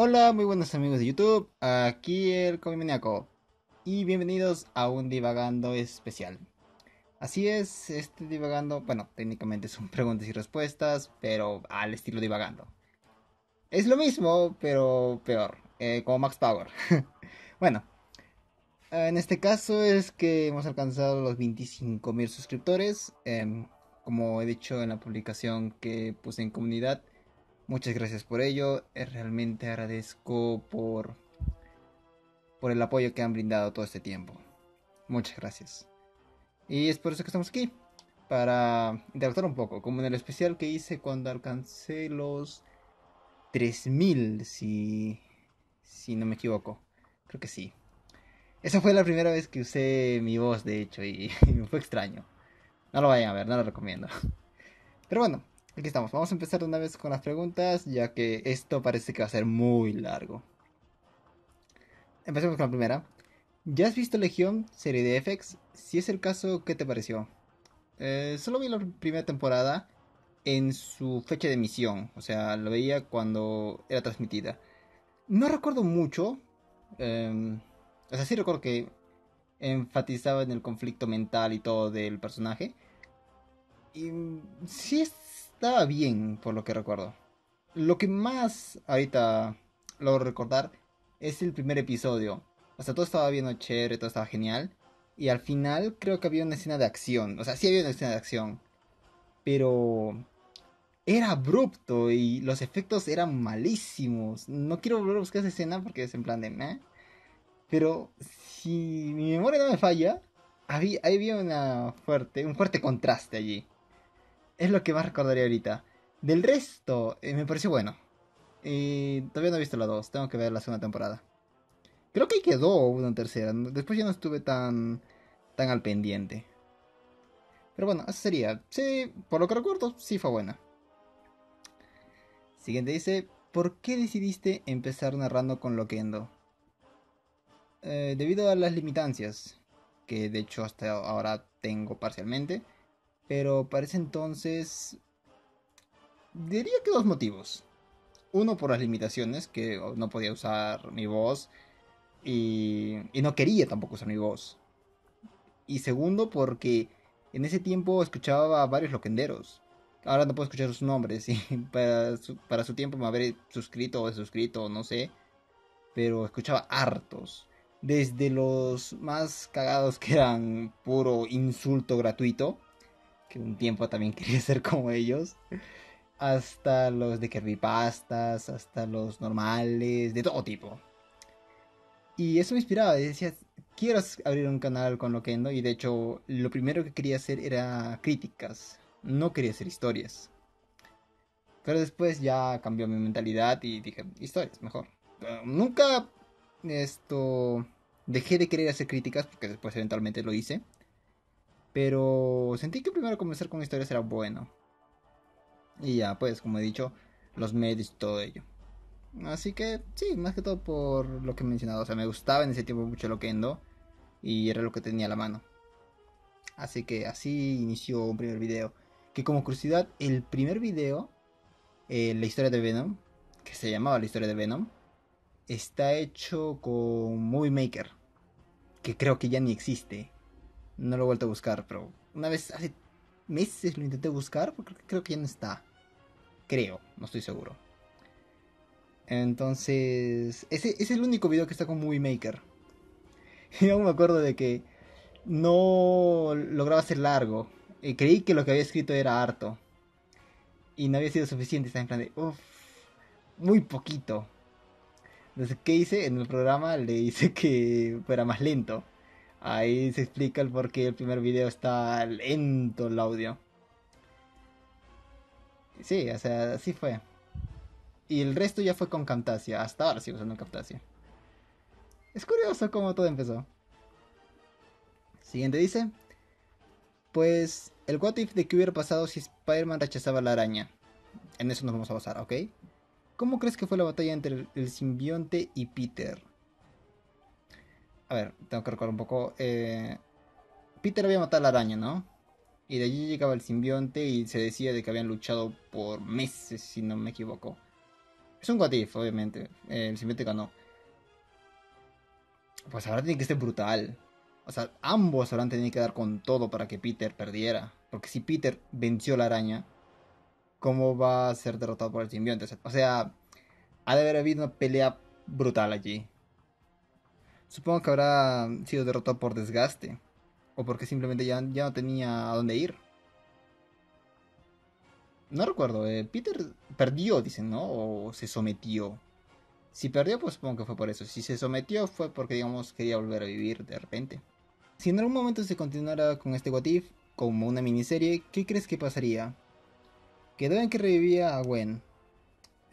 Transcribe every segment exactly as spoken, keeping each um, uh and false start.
Hola, muy buenos amigos de YouTube, aquí el ComiManiaco y bienvenidos a un divagando especial. Así es, este divagando, bueno, técnicamente son preguntas y respuestas, pero al estilo divagando. Es lo mismo, pero peor, eh, como Max Power. Bueno, en este caso es que hemos alcanzado los veinticinco mil suscriptores. eh, Como he dicho en la publicación que puse en comunidad, muchas gracias por ello, realmente agradezco por, por el apoyo que han brindado todo este tiempo. Muchas gracias. Y es por eso que estamos aquí, para interactuar un poco, como en el especial que hice cuando alcancé los tres mil, si, si no me equivoco. Creo que sí. Esa fue la primera vez que usé mi voz, de hecho, y, y me fue extraño. No lo vayan a ver, no lo recomiendo. Pero bueno. Aquí estamos, vamos a empezar de una vez con las preguntas, ya que esto parece que va a ser muy largo. Empecemos con la primera. ¿Ya has visto Legión, serie de F X? Si es el caso, ¿qué te pareció? Eh, solo vi la primera temporada en su fecha de emisión, o sea, lo veía cuando era transmitida. No recuerdo mucho, eh, o sea, sí recuerdo que enfatizaba en el conflicto mental y todo del personaje. Y sí es... estaba bien, por lo que recuerdo. Lo que más ahorita logro recordar es el primer episodio. O sea, todo estaba bien chévere, todo estaba genial. Y al final creo que había una escena de acción. O sea, sí había una escena de acción. Pero era abrupto y los efectos eran malísimos. No quiero volver a buscar esa escena porque es en plan de... meh. Pero si mi memoria no me falla, había, había una fuerte, un fuerte contraste allí. Es lo que más recordaría ahorita. Del resto, eh, me pareció bueno. Eh, todavía no he visto la dos. Tengo que ver la segunda temporada. Creo que ahí quedó una tercera. Después ya no estuve tan, tan al pendiente. Pero bueno, eso sería. Sí, por lo que recuerdo, sí fue buena. Siguiente dice. ¿Por qué decidiste empezar narrando con Loquendo? Eh, debido a las limitancias. Que de hecho hasta ahora tengo parcialmente. Pero para ese entonces, diría que dos motivos. Uno, por las limitaciones, que no podía usar mi voz. Y, y no quería tampoco usar mi voz. Y segundo, porque en ese tiempo escuchaba a varios loquenderos. Ahora no puedo escuchar sus nombres. Y para su, para su tiempo me habré suscrito o desuscrito, no sé. Pero escuchaba hartos. Desde los más cagados que eran puro insulto gratuito. Que un tiempo también quería ser como ellos. Hasta los de creepypastas, hasta los normales, de todo tipo. Y eso me inspiraba. Y decía, quiero abrir un canal con Loquendo. Y de hecho, lo primero que quería hacer era críticas. No quería hacer historias. Pero después ya cambió mi mentalidad y dije, historias, mejor. Pero nunca esto dejé de querer hacer críticas, porque después eventualmente lo hice. Pero sentí que primero comenzar con historias era bueno. Y ya, pues, como he dicho, los medios y todo ello. Así que, sí, más que todo por lo que he mencionado. O sea, me gustaba en ese tiempo mucho Loquendo. Y era lo que tenía a la mano. Así que así inició un primer video. Que como curiosidad, el primer video, eh, la historia de Venom, que se llamaba la historia de Venom, está hecho con Movie Maker. Que creo que ya ni existe. No lo he vuelto a buscar, pero una vez hace meses lo intenté buscar, porque creo que ya no está. Creo, no estoy seguro. Entonces, ese, ese es el único video que está con Movie Maker. Y aún me acuerdo de que no lograba ser largo. Y creí que lo que había escrito era harto. Y no había sido suficiente, estaba en plan de, uff, muy poquito. Entonces, ¿qué hice? En el programa le hice que fuera más lento. Ahí se explica el por qué el primer video está lento el audio. Sí, o sea, así fue. Y el resto ya fue con Camtasia. Hasta ahora sigo usando Camtasia. Es curioso cómo todo empezó. Siguiente dice. Pues, el what if de qué hubiera pasado si Spider-Man rechazaba a la araña. En eso nos vamos a basar, ¿ok? ¿Cómo crees que fue la batalla entre el simbionte y Peter? A ver, tengo que recordar un poco. Eh, Peter había matado a la araña, ¿no? Y de allí llegaba el simbionte y se decía de que habían luchado por meses, si no me equivoco. Es un what if, obviamente. Eh, el simbiótico no. Pues ahora tiene que ser brutal. O sea, ambos habrán tenido que dar con todo para que Peter perdiera. Porque si Peter venció la araña, ¿cómo va a ser derrotado por el simbionte? O sea, ha de haber habido una pelea brutal allí. Supongo que habrá sido derrotado por desgaste. O porque simplemente ya, ya no tenía a dónde ir. No recuerdo, eh, Peter perdió, dicen, ¿no? O se sometió. Si perdió, pues supongo que fue por eso. Si se sometió, fue porque, digamos, quería volver a vivir de repente. Si en algún momento se continuara con este What If, como una miniserie, ¿qué crees que pasaría? Quedó en que revivía a Gwen.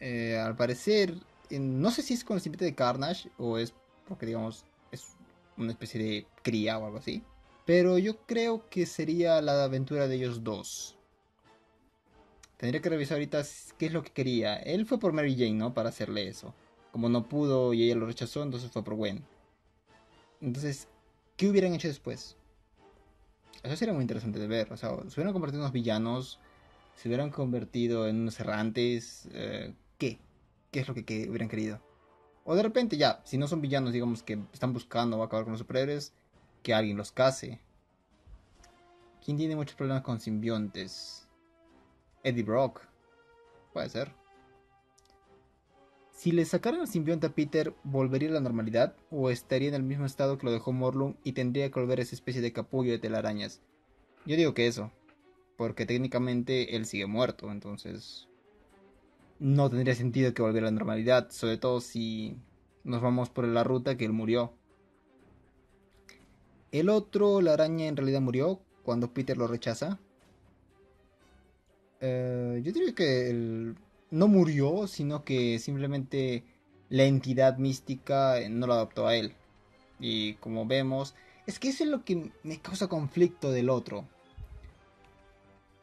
Eh, al parecer, no sé si es con el simbiótico de Carnage o es porque, digamos, es una especie de cría o algo así. Pero yo creo que sería la aventura de ellos dos. Tendría que revisar ahorita qué es lo que quería. Él fue por Mary Jane, ¿no? Para hacerle eso. Como no pudo y ella lo rechazó, entonces fue por Gwen. Entonces, ¿qué hubieran hecho después? Eso sería muy interesante de ver. O sea, se hubieran convertido en unos villanos, se hubieran convertido en unos errantes. Eh, ¿Qué? ¿Qué es lo que, que hubieran querido? O de repente ya, si no son villanos, digamos que están buscando o acabar con los superhéroes, que alguien los case. ¿Quién tiene muchos problemas con simbiontes? Eddie Brock. Puede ser. Si le sacaran el simbionte a Peter, ¿volvería a la normalidad? ¿O estaría en el mismo estado que lo dejó Morlun y tendría que volver a esa especie de capullo de telarañas? Yo digo que eso. Porque técnicamente él sigue muerto, entonces no tendría sentido que volviera a la normalidad. Sobre todo si nos vamos por la ruta que él murió. ¿El otro, la araña, en realidad murió cuando Peter lo rechaza? Eh, yo diría que el... no murió, sino que simplemente la entidad mística no lo adoptó a él. Y como vemos, es que eso es lo que me causa conflicto del otro.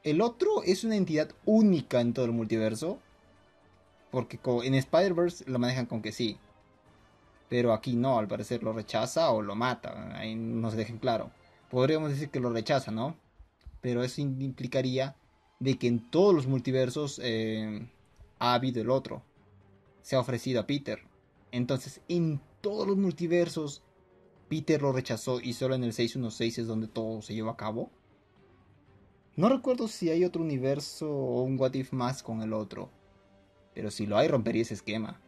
El otro es una entidad única en todo el multiverso. Porque en Spider-Verse lo manejan con que sí. Pero aquí no, al parecer lo rechaza o lo mata. Ahí no se dejen claro. Podríamos decir que lo rechaza, ¿no? Pero eso implicaría de que en todos los multiversos... Eh, ha habido el otro, se ha ofrecido a Peter. Entonces en todos los multiversos Peter lo rechazó y solo en el seiscientos dieciséis es donde todo se llevó a cabo. No recuerdo si hay otro universo o un what if más con el otro, pero si lo hay rompería ese esquema.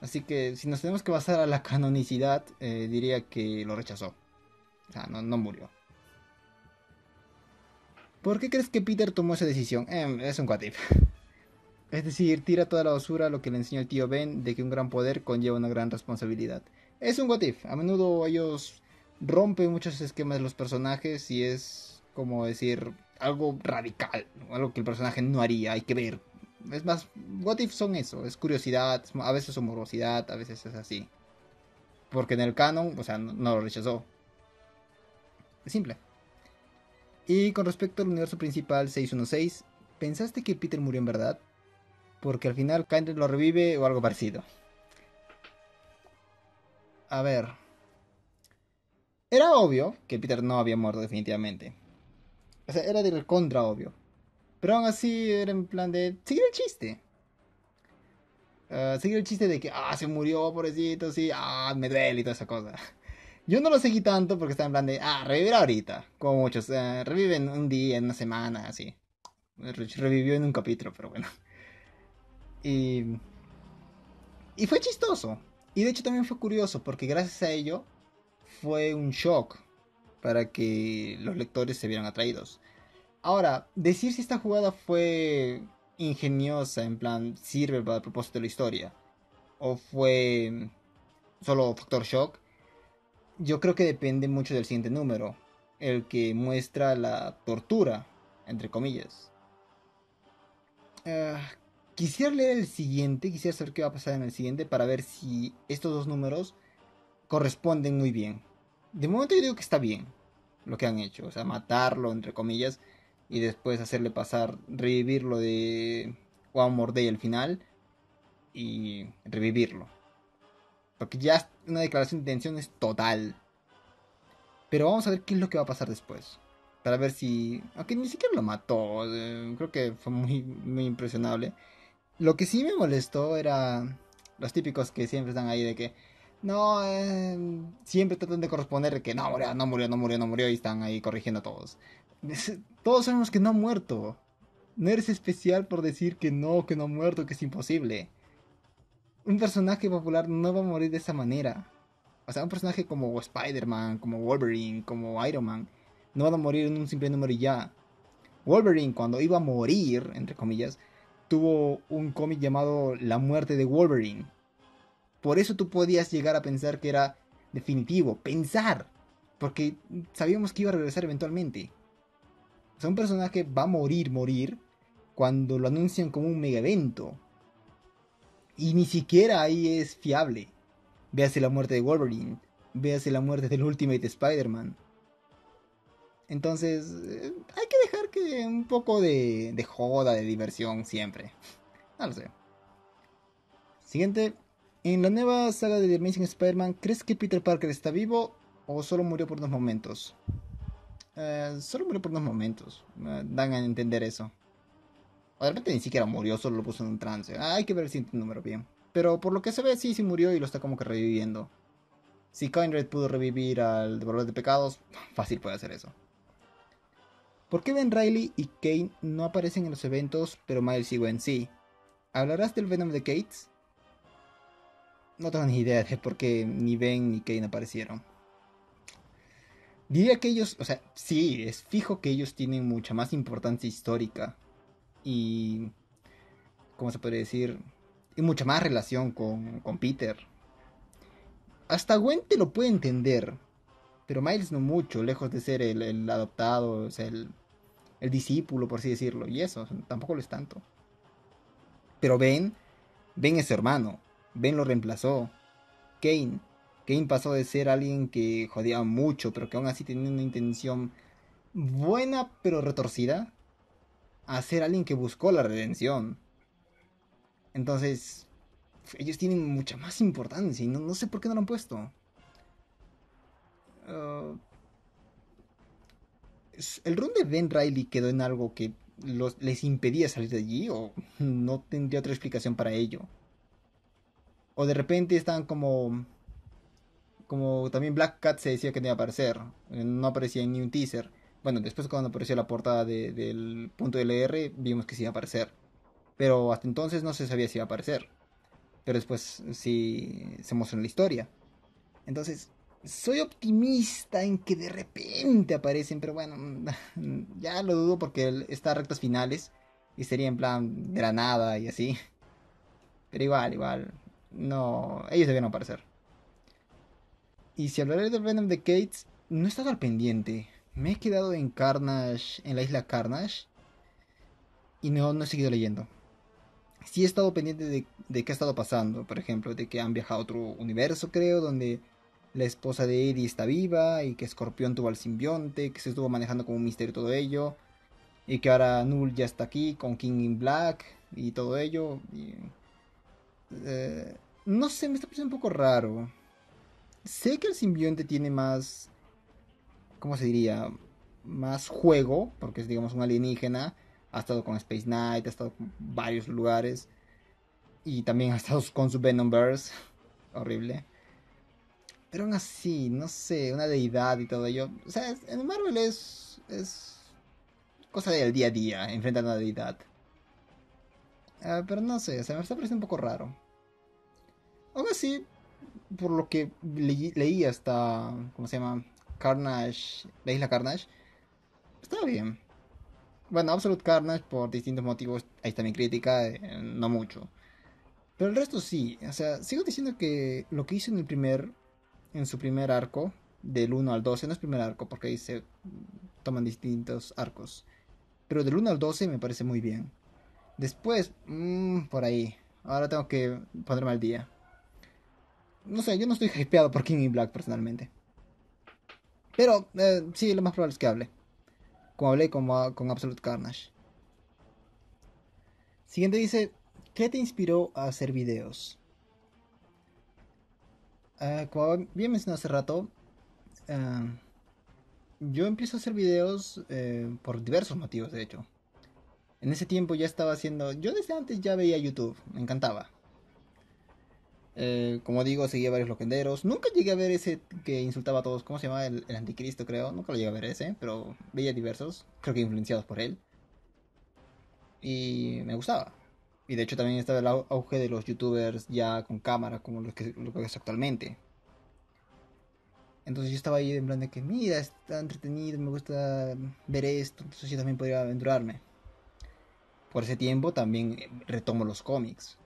Así que si nos tenemos que basar a la canonicidad, eh, diría que lo rechazó. O sea, no, no murió. ¿Por qué crees que Peter tomó esa decisión? Eh, es un what if. Es decir, tira toda la basura lo que le enseñó el tío Ben de que un gran poder conlleva una gran responsabilidad. Es un what if. A menudo ellos rompen muchos esquemas de los personajes y es como decir algo radical, algo que el personaje no haría, hay que ver. Es más, what if son eso, es curiosidad, a veces es morbosidad, a veces es así. Porque en el canon, o sea, no, no lo rechazó. Es simple. Y con respecto al universo principal seiscientos dieciséis, ¿pensaste que Peter murió en verdad? Porque al final Kindred lo revive o algo parecido. A ver. Era obvio que Peter no había muerto definitivamente. O sea, era del contra obvio. Pero aún así era en plan de seguir el chiste. Uh, seguir el chiste de que, ah, se murió, pobrecito, sí, ah, me duele y toda esa cosa. Yo no lo seguí tanto porque estaba en plan de, ah, revivir ahorita. Como muchos, uh, reviven un día, en una semana, así. Revivió en un capítulo, pero bueno. Y, y fue chistoso. Y de hecho también fue curioso, porque gracias a ello fue un shock para que los lectores se vieran atraídos. Ahora, decir si esta jugada fue ingeniosa, en plan, sirve para el propósito de la historia, o fue solo factor shock, yo creo que depende mucho del siguiente número, el que muestra la tortura, entre comillas. Eh... Uh, Quisiera leer el siguiente, quisiera saber qué va a pasar en el siguiente para ver si estos dos números corresponden muy bien. De momento yo digo que está bien lo que han hecho, o sea, matarlo, entre comillas, y después hacerle pasar, revivirlo de One More Day al final y revivirlo. Porque ya una declaración de intención es total. Pero vamos a ver qué es lo que va a pasar después. Para ver si... aunque ni siquiera lo mató, eh, creo que fue muy, muy impresionable. Lo que sí me molestó era los típicos que siempre están ahí de que no, eh, siempre tratan de corresponder que no murió, no murió, no murió, no murió y están ahí corrigiendo a todos. Todos sabemos que no ha muerto. No eres especial por decir que no, que no ha muerto, que es imposible. Un personaje popular no va a morir de esa manera. O sea, un personaje como Spider-Man, como Wolverine, como Iron Man, no van a morir en un simple número y ya. Wolverine, cuando iba a morir, entre comillas, tuvo un cómic llamado La Muerte de Wolverine. Por eso tú podías llegar a pensar que era definitivo. Pensar. Porque sabíamos que iba a regresar eventualmente. O sea, un personaje va a morir, morir, cuando lo anuncian como un mega evento. Y ni siquiera ahí es fiable. Véase la muerte de Wolverine. Véase la muerte del Ultimate Spider-Man. Entonces, eh, hay que dejar que un poco de, de joda, de diversión siempre. No lo sé. Siguiente. En la nueva saga de The Amazing Spider-Man, ¿crees que Peter Parker está vivo o solo murió por unos momentos? Eh, solo murió por unos momentos. Eh, dan a entender eso. O de repente ni siquiera murió, solo lo puso en un trance. Ah, hay que ver el siguiente número bien. Pero por lo que se ve, sí, sí murió y lo está como que reviviendo. Si Kindred pudo revivir al devorador de pecados, fácil puede hacer eso. ¿Por qué Ben Reilly y Kane no aparecen en los eventos, pero Miles y Gwen sí? ¿Hablarás del Venom de Kate? No tengo ni idea de por qué ni Ben ni Kane aparecieron. Diría que ellos, o sea, sí, es fijo que ellos tienen mucha más importancia histórica. Y, ¿cómo se podría decir? Y mucha más relación con, con Peter. Hasta Gwen te lo puede entender. Pero Miles no mucho, lejos de ser el, el adoptado, o sea, el, el discípulo, por así decirlo. Y eso, tampoco lo es tanto. Pero Ben, Ben es su hermano. Ben lo reemplazó. Kane, Kane pasó de ser alguien que jodía mucho, pero que aún así tenía una intención buena, pero retorcida, a ser alguien que buscó la redención. Entonces, ellos tienen mucha más importancia y no, no sé por qué no lo han puesto. Uh, ¿El run de Ben Reilly quedó en algo que los, les impedía salir de allí? ¿O no tendría otra explicación para ello? ¿O de repente están como... como también Black Cat se decía que tenía que aparecer? No aparecía en ni un teaser. Bueno, después cuando apareció la portada de, del punto L R, vimos que sí iba a aparecer. Pero hasta entonces no se sabía si iba a aparecer. Pero después sí se mostró en la historia. Entonces... soy optimista en que de repente aparecen, pero bueno, ya lo dudo porque está a rectas finales y sería en plan de la nada y así. Pero igual, igual, no, ellos debían aparecer. Y si hablaré del Venom de Cates, no he estado al pendiente. Me he quedado en Carnage, en la isla Carnage, y no, no he seguido leyendo. Sí he estado pendiente de, de qué ha estado pasando, por ejemplo, de que han viajado a otro universo, creo, donde... la esposa de Eddie está viva y que Escorpión tuvo al simbionte, que se estuvo manejando como un misterio todo ello. Y que ahora Null ya está aquí con King in Black y todo ello. Y, eh, no sé, me está pareciendo un poco raro. Sé que el simbionte tiene más, ¿cómo se diría? Más juego, porque es digamos un alienígena. Ha estado con Space Knight, ha estado en varios lugares. Y también ha estado con su Venomverse. Horrible. Pero aún así, no sé, una deidad y todo ello. O sea, en Marvel es, es cosa del día a día, enfrentar a una deidad. Uh, pero no sé, o sea, me está pareciendo un poco raro. Aún así, por lo que le leí hasta, ¿cómo se llama? Carnage, la isla Carnage, estaba bien. Bueno, Absolute Carnage, por distintos motivos, ahí está mi crítica, eh, no mucho. Pero el resto sí, o sea, sigo diciendo que lo que hizo en el primer... en su primer arco, del uno al doce, no es primer arco porque ahí se toman distintos arcos, pero del uno al doce me parece muy bien. Después, mmm, por ahí, ahora tengo que ponerme al día. No sé, yo no estoy hypeado por King in Black personalmente. Pero, eh, sí, lo más probable es que hable. Como hablé con, con Absolute Carnage. Siguiente dice, ¿qué te inspiró a hacer videos? Uh, como bien mencioné hace rato, uh, yo empiezo a hacer videos uh, por diversos motivos, de hecho. En ese tiempo ya estaba haciendo... Yo desde antes ya veía YouTube, me encantaba. Eh, como digo, seguía varios loquenderos. Nunca llegué a ver ese que insultaba a todos. ¿Cómo se llamaba? El, el anticristo, creo. Nunca lo llegué a ver ese, pero veía diversos. Creo que influenciados por él. Y me gustaba. Y de hecho también estaba el auge de los youtubers ya con cámara, como los que, lo que es actualmente. Entonces yo estaba ahí en plan de que, mira, está entretenido, me gusta ver esto, entonces yo también podría aventurarme. Por ese tiempo también retomo los cómics,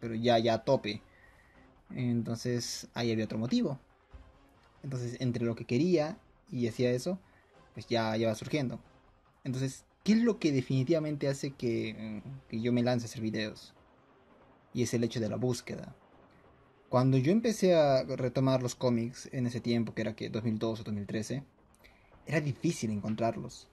pero ya, ya a tope. Entonces ahí había otro motivo. Entonces entre lo que quería y hacía eso, pues ya, ya va surgiendo. Entonces, ¿qué es lo que definitivamente hace que, que yo me lance a hacer videos? Y es el hecho de la búsqueda. Cuando yo empecé a retomar los cómics en ese tiempo, que era que dos mil dos o dos mil trece, era difícil encontrarlos.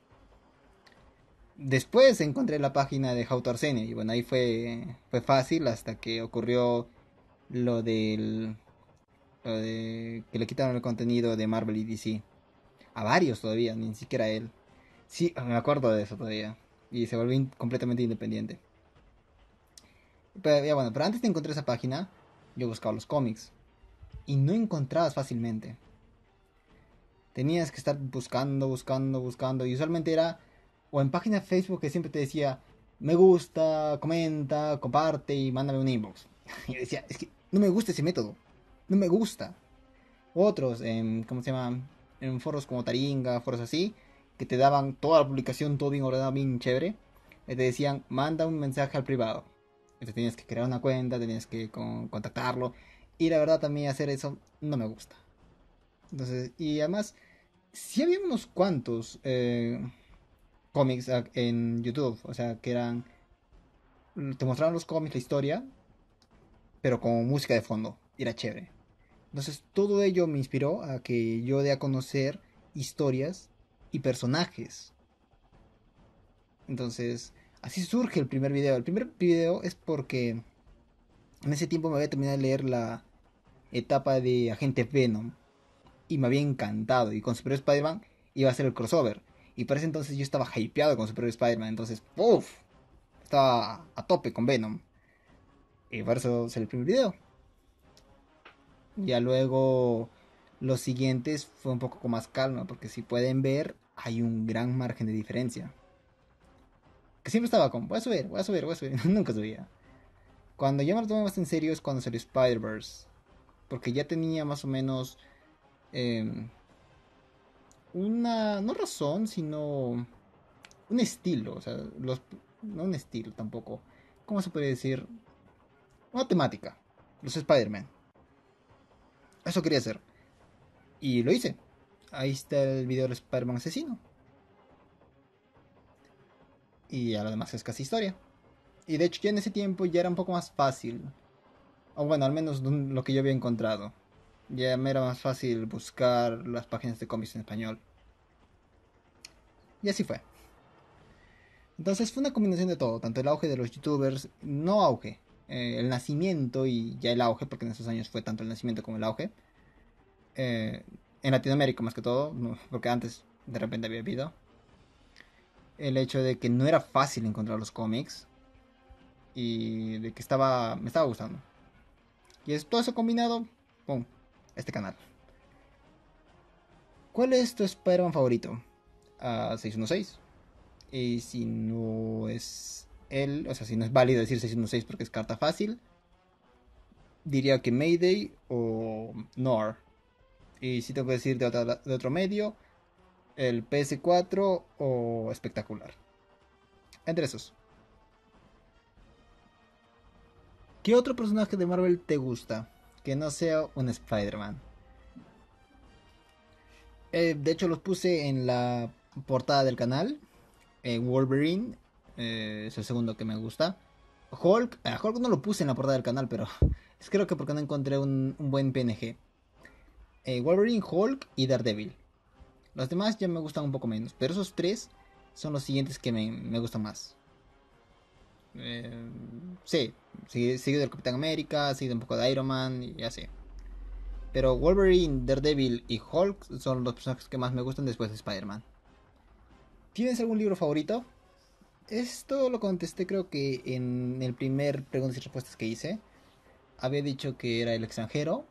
Después encontré la página de How to Arsenia, y bueno, ahí fue, fue fácil hasta que ocurrió lo del... Lo de que le quitaron el contenido de Marvel y D C. A varios todavía, ni siquiera a él. Sí, me acuerdo de eso todavía. Y se volvió in- completamente independiente. Pero ya bueno, pero antes de encontrar esa página, yo buscaba los cómics. Y no encontrabas fácilmente. Tenías que estar buscando, buscando, buscando. Y usualmente era... O en página de Facebook que siempre te decía... Me gusta, comenta, comparte y mándame un inbox. Y yo decía, es que no me gusta ese método. No me gusta. Otros, en, ¿cómo se llama? En foros como Taringa, foros así... Que te daban toda la publicación, todo bien ordenado, bien chévere. Y te decían, manda un mensaje al privado. Entonces tenías que crear una cuenta, tenías que con, contactarlo. Y la verdad también hacer eso no me gusta. Entonces, y además, sí había unos cuantos eh, cómics en YouTube. O sea, que eran... Te mostraban los cómics, la historia, pero con música de fondo. Y era chévere. Entonces todo ello me inspiró a que yo dé a conocer historias y personajes. Entonces, así surge el primer video. El primer video es porque en ese tiempo me había terminado de leer la etapa de Agente Venom. Y me había encantado. Y con Superior Spider-Man iba a ser el crossover. Y para ese entonces yo estaba hypeado con Superior Spider-Man. Entonces, uff, estaba a tope con Venom. Y por eso es el primer video. Ya luego, los siguientes fue un poco con más calma. Porque si pueden ver, hay un gran margen de diferencia. Que siempre estaba como, voy a subir, voy a subir, voy a subir. Nunca subía. Cuando yo me lo tomé más en serio es cuando salió Spider-Verse. Porque ya tenía más o menos... Eh, una... No razón, sino... Un estilo. O sea, los, no un estilo tampoco. ¿Cómo se puede decir? Una temática. Los Spider-Man. Eso quería hacer. Y lo hice. Ahí está el video de Spider-Man asesino. Y a lo demás es casi historia. Y de hecho ya en ese tiempo ya era un poco más fácil. O bueno, al menos lo que yo había encontrado. Ya me era más fácil buscar las páginas de cómics en español. Y así fue. Entonces fue una combinación de todo. Tanto el auge de los youtubers. No auge. Eh, el nacimiento y ya el auge. Porque en esos años fue tanto el nacimiento como el auge. Eh, en Latinoamérica más que todo. Porque antes de repente había habido. El hecho de que no era fácil encontrar los cómics. Y de que estaba... Me estaba gustando. Y es todo eso combinado. ¡Pum! Este canal. ¿Cuál es tu Spider-Man favorito? Uh, seiscientos dieciséis. Y si no es él... O sea, si no es válido decir seiscientos dieciséis porque es carta fácil. Diría que Mayday o Nor. Y si tengo que decir de, otra, de otro medio... El P S cuatro o espectacular. Entre esos. ¿Qué otro personaje de Marvel te gusta? Que no sea un Spider-Man. Eh, de hecho los puse en la portada del canal. Eh, Wolverine. Eh, es el segundo que me gusta. Hulk. Eh, Hulk no lo puse en la portada del canal. Pero es creo que porque no encontré un, un buen P N G. Eh, Wolverine, Hulk y Daredevil. Los demás ya me gustan un poco menos. Pero esos tres son los siguientes que me, me gustan más. Eh, sí. Seguido del Capitán América. Seguido un poco de Iron Man. Y así. Pero Wolverine, Daredevil y Hulk son los personajes que más me gustan después de Spider-Man. ¿Tienes algún libro favorito? Esto lo contesté, creo que en el primer preguntas y respuestas que hice. Había dicho que era El Extranjero,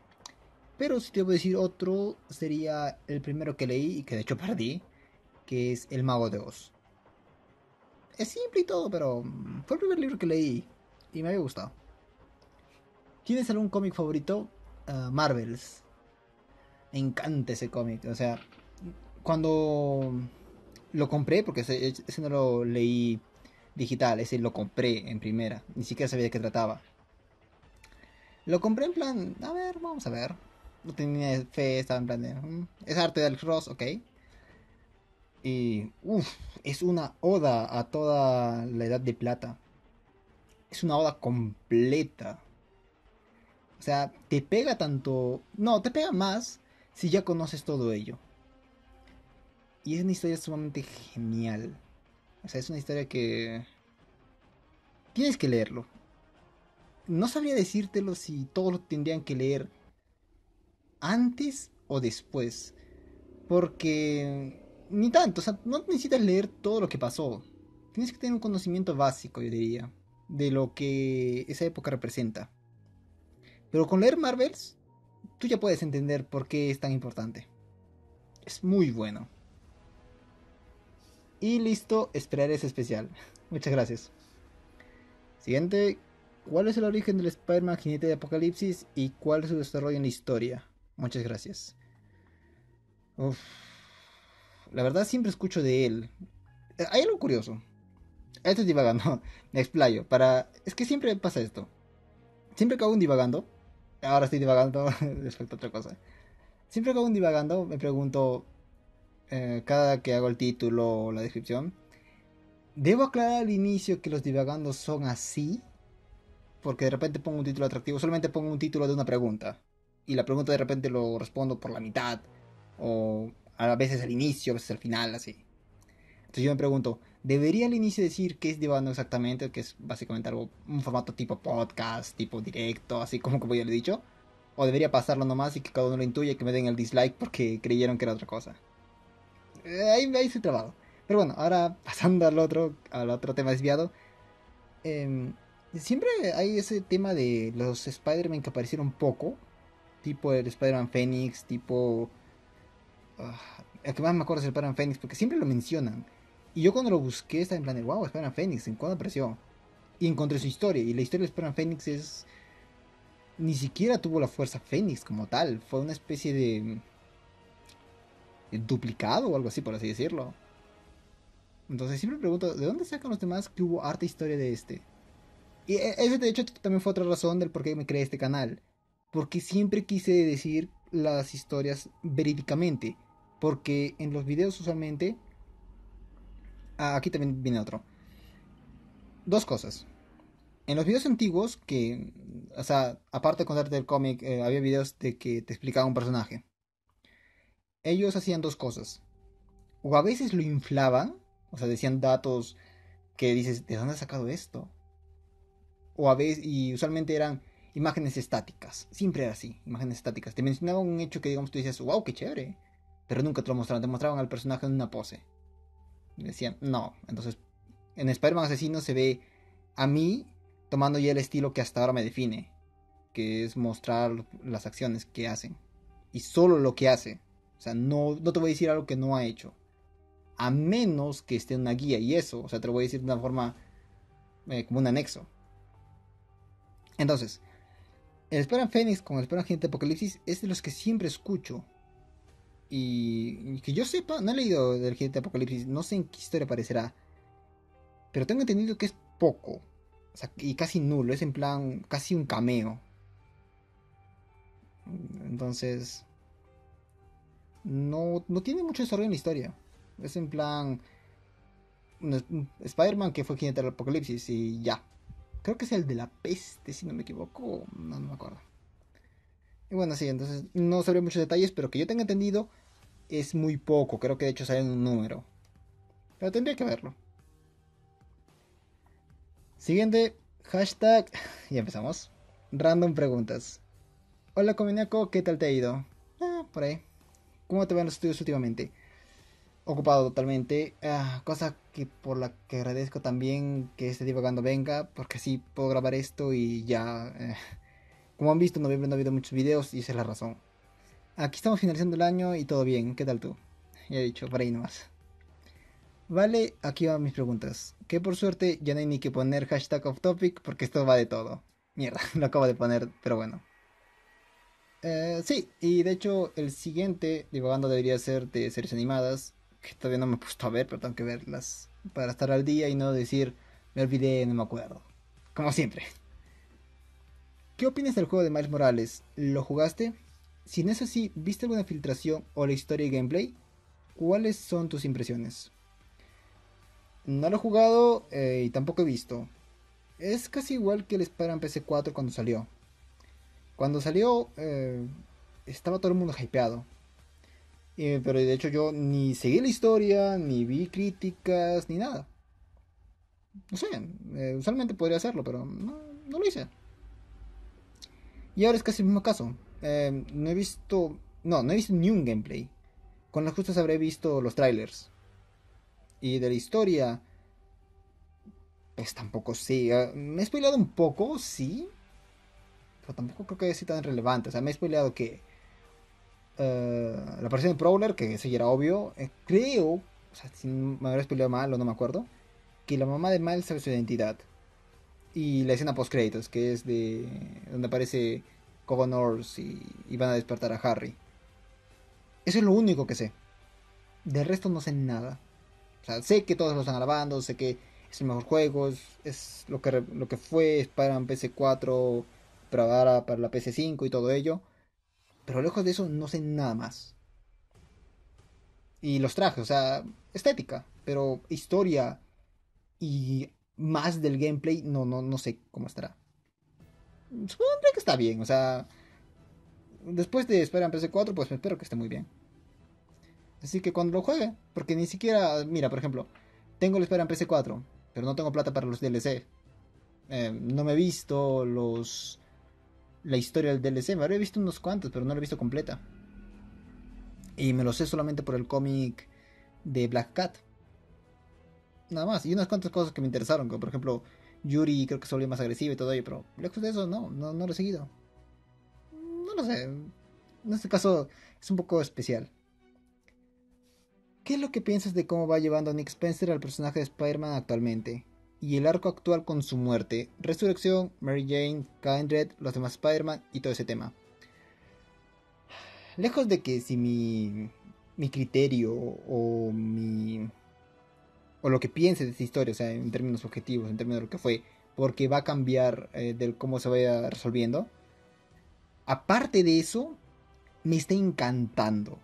pero si te voy a decir otro, sería el primero que leí y que de hecho perdí, que es El Mago de Oz. Es simple y todo, pero fue el primer libro que leí y me había gustado. ¿Tienes algún cómic favorito? Uh, Marvels. Me encanta ese cómic. O sea, cuando lo compré, porque ese, ese no lo leí digital, ese lo compré en primera, ni siquiera sabía de qué trataba. Lo compré en plan, a ver, vamos a ver. No tenía fe, estaba en plan de... Mm, es arte de Alex Ross, ok. Y... Uff, es una oda a toda la Edad de Plata. Es una oda completa. O sea, te pega tanto... No, te pega más si ya conoces todo ello. Y es una historia sumamente genial. O sea, es una historia que... Tienes que leerlo. No sabría decírtelo si todos lo tendrían que leer antes o después. Porque ni tanto, o sea, no necesitas leer todo lo que pasó. Tienes que tener un conocimiento básico, yo diría, de lo que esa época representa. Pero con leer Marvels, tú ya puedes entender por qué es tan importante. Es muy bueno. Y listo, esperaré ese especial. Muchas gracias. Siguiente... ¿Cuál es el origen del Spider-Man Jinete de Apocalipsis y cuál es su desarrollo en la historia? Muchas gracias. Uf. La verdad siempre escucho de él. Hay algo curioso. Esto es divagando. Me explayo. Para... Es que siempre pasa esto. Siempre que hago un divagando. Ahora estoy divagando respecto a otra cosa. Siempre que hago un divagando me pregunto... Eh, cada que hago el título o la descripción. ¿Debo aclarar al inicio que los divagandos son así? Porque de repente pongo un título atractivo, solamente pongo un título de una pregunta. Y la pregunta de repente lo respondo por la mitad, o a veces al inicio, a veces al final, así. Entonces yo me pregunto, ¿debería al inicio decir qué es divagando exactamente? Que es básicamente algo, un formato tipo podcast, tipo directo, así como como ya lo he dicho. ¿O debería pasarlo nomás y que cada uno lo intuya y que me den el dislike porque creyeron que era otra cosa? Eh, ahí, ahí se trabado. Pero bueno, ahora pasando al otro, al otro tema desviado. Eh... Siempre hay ese tema de los Spider-Man que aparecieron poco. Tipo el Spider-Man Phoenix, tipo... Uh, el que más me acuerdo es el Spider-Man Phoenix, porque siempre lo mencionan. Y yo cuando lo busqué estaba en plan de, wow, Spider-Man Phoenix, ¿en cuándo apareció? Y encontré su historia, y la historia de Spider-Man Phoenix es... Ni siquiera tuvo la fuerza Phoenix como tal, fue una especie de... de duplicado o algo así, por así decirlo. Entonces siempre me pregunto, ¿de dónde sacan los demás que hubo harta historia de este? Y ese de hecho también fue otra razón del por qué me creé este canal. Porque siempre quise decir las historias verídicamente. Porque en los videos usualmente... Ah, aquí también viene otro. Dos cosas. En los videos antiguos que... O sea, aparte de contarte del cómic, eh, había videos de que te explicaba un personaje. Ellos hacían dos cosas. O a veces lo inflaban. O sea, decían datos que dices, ¿de dónde has sacado esto? O a veces, y usualmente eran imágenes estáticas, siempre era así, imágenes estáticas. Te mencionaban un hecho que digamos tú dices, wow, qué chévere, pero nunca te lo mostraban, te mostraban al personaje en una pose. Y decían, no, entonces en Spider-Man Asesino se ve a mí tomando ya el estilo que hasta ahora me define, que es mostrar las acciones que hacen, y solo lo que hace. O sea, no, no te voy a decir algo que no ha hecho, a menos que esté en una guía, y eso, o sea, te lo voy a decir de una forma, eh, como un anexo. Entonces, el Spider-Man Phoenix con el Spider-Man Agente Apocalipsis es de los que siempre escucho. Y que yo sepa, no he leído del Agente Apocalipsis, no sé en qué historia aparecerá. Pero tengo entendido que es poco. O sea, y casi nulo, es en plan casi un cameo. Entonces, no, no tiene mucho desarrollo en la historia. Es en plan Spider-Man que fue Agente Apocalipsis y ya. Creo que es el de la peste, si no me equivoco. No, no me acuerdo. Y bueno, sí, entonces no sabré muchos detalles, pero que yo tenga entendido es muy poco. Creo que de hecho sale en un número. Pero tendría que verlo. Siguiente, hashtag... Ya empezamos. Random preguntas. Hola, ComiManiaco, ¿qué tal te ha ido? Ah, por ahí. ¿Cómo te van los estudios últimamente? ocupado totalmente. Ah, cosa que por la que agradezco también que este divagando venga, porque así puedo grabar esto y ya. Eh, como han visto, en noviembre no ha habido muchos videos y esa es la razón. Aquí estamos finalizando el año y todo bien. ¿Qué tal tú? Ya he dicho, para ahí nomás. Vale, aquí van mis preguntas. Que por suerte ya no hay ni que poner hashtag off topic porque esto va de todo. Mierda, lo acabo de poner, pero bueno. Eh, sí, y de hecho el siguiente divagando debería ser de series animadas, que todavía no me he puesto a ver, pero tengo que verlas para estar al día y no decir, me olvidé, no me acuerdo. Como siempre. ¿Qué opinas del juego de Miles Morales? ¿Lo jugaste? Si no es así, ¿viste alguna filtración o la historia y gameplay? ¿Cuáles son tus impresiones? No lo he jugado eh, y tampoco he visto. Es casi igual que el Spider-Man P S cuatro cuando salió. Cuando salió eh, estaba todo el mundo hypeado. Eh, pero de hecho yo ni seguí la historia, ni vi críticas, ni nada. No sé, eh, usualmente podría hacerlo, pero no, no lo hice. Y ahora es casi el mismo caso. Eh, no he visto... No, no he visto ni un gameplay. Con las justas habré visto los trailers. Y de la historia... Pues tampoco sí. Eh, me he spoileado un poco, sí. Pero tampoco creo que haya sido tan relevante. O sea, me he spoileado que... Uh, la aparición de Prowler, que eso ya era obvio. Eh, creo... O sea, si me habré spoileado mal o no me acuerdo. Que la mamá de Miles sabe su identidad. Y la escena post créditos, que es de... Donde aparece... Connors y, y van a despertar a Harry. Eso es lo único que sé. Del resto no sé nada. O sea, sé que todos lo están alabando, sé que es el mejor juego, es, es lo, que, lo que fue Spider-Man P S cuatro, pero ahora para la P S cinco y todo ello. Pero lejos de eso no sé nada más. Y los trajes, o sea, estética, pero historia y más del gameplay, no, no, no sé cómo estará. Supondré que está bien, o sea, después de Spider-Man P S cuatro, pues espero que esté muy bien. Así que cuando lo juegue, porque ni siquiera, mira, por ejemplo, tengo el Spider-Man P S cuatro, pero no tengo plata para los D L C. Eh, no me he visto los la historia del D L C, me habré visto unos cuantos, pero no la he visto completa. Y me lo sé solamente por el cómic de Black Cat. Nada más, y unas cuantas cosas que me interesaron, como por ejemplo... Yuri creo que se volvió más agresiva y todo ello, pero lejos de eso no, no, no lo he seguido. No lo sé. En este caso es un poco especial. ¿Qué es lo que piensas de cómo va llevando Nick Spencer al personaje de Spider-Man actualmente? Y el arco actual con su muerte, resurrección, Mary Jane, Kindred, los demás Spider-Man y todo ese tema. Lejos de que si mi, mi criterio o mi... o lo que piense de esta historia, o sea, en términos objetivos, en términos de lo que fue, porque va a cambiar eh, del cómo se vaya resolviendo. Aparte de eso, me está encantando.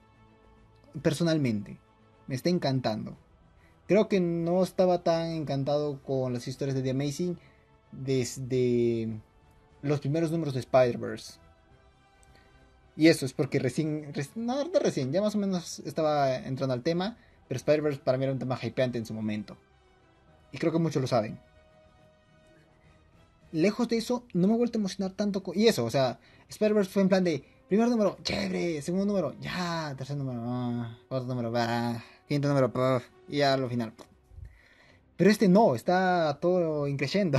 Personalmente, me está encantando. Creo que no estaba tan encantado con las historias de The Amazing desde los primeros números de Spider-Verse. Y eso es porque recién, recién, no, no recién, ya más o menos estaba entrando al tema. Pero Spider-Verse para mí era un tema hypeante en su momento. Y creo que muchos lo saben. Lejos de eso, no me he vuelto a emocionar tanto. Y eso, o sea, Spider-Verse fue en plan de... Primer número, chévere. Segundo número, ya. Tercer número, ah. Cuarto número, bah. Quinto número, bah. Y ya lo final. Pero este no, está todo increciendo.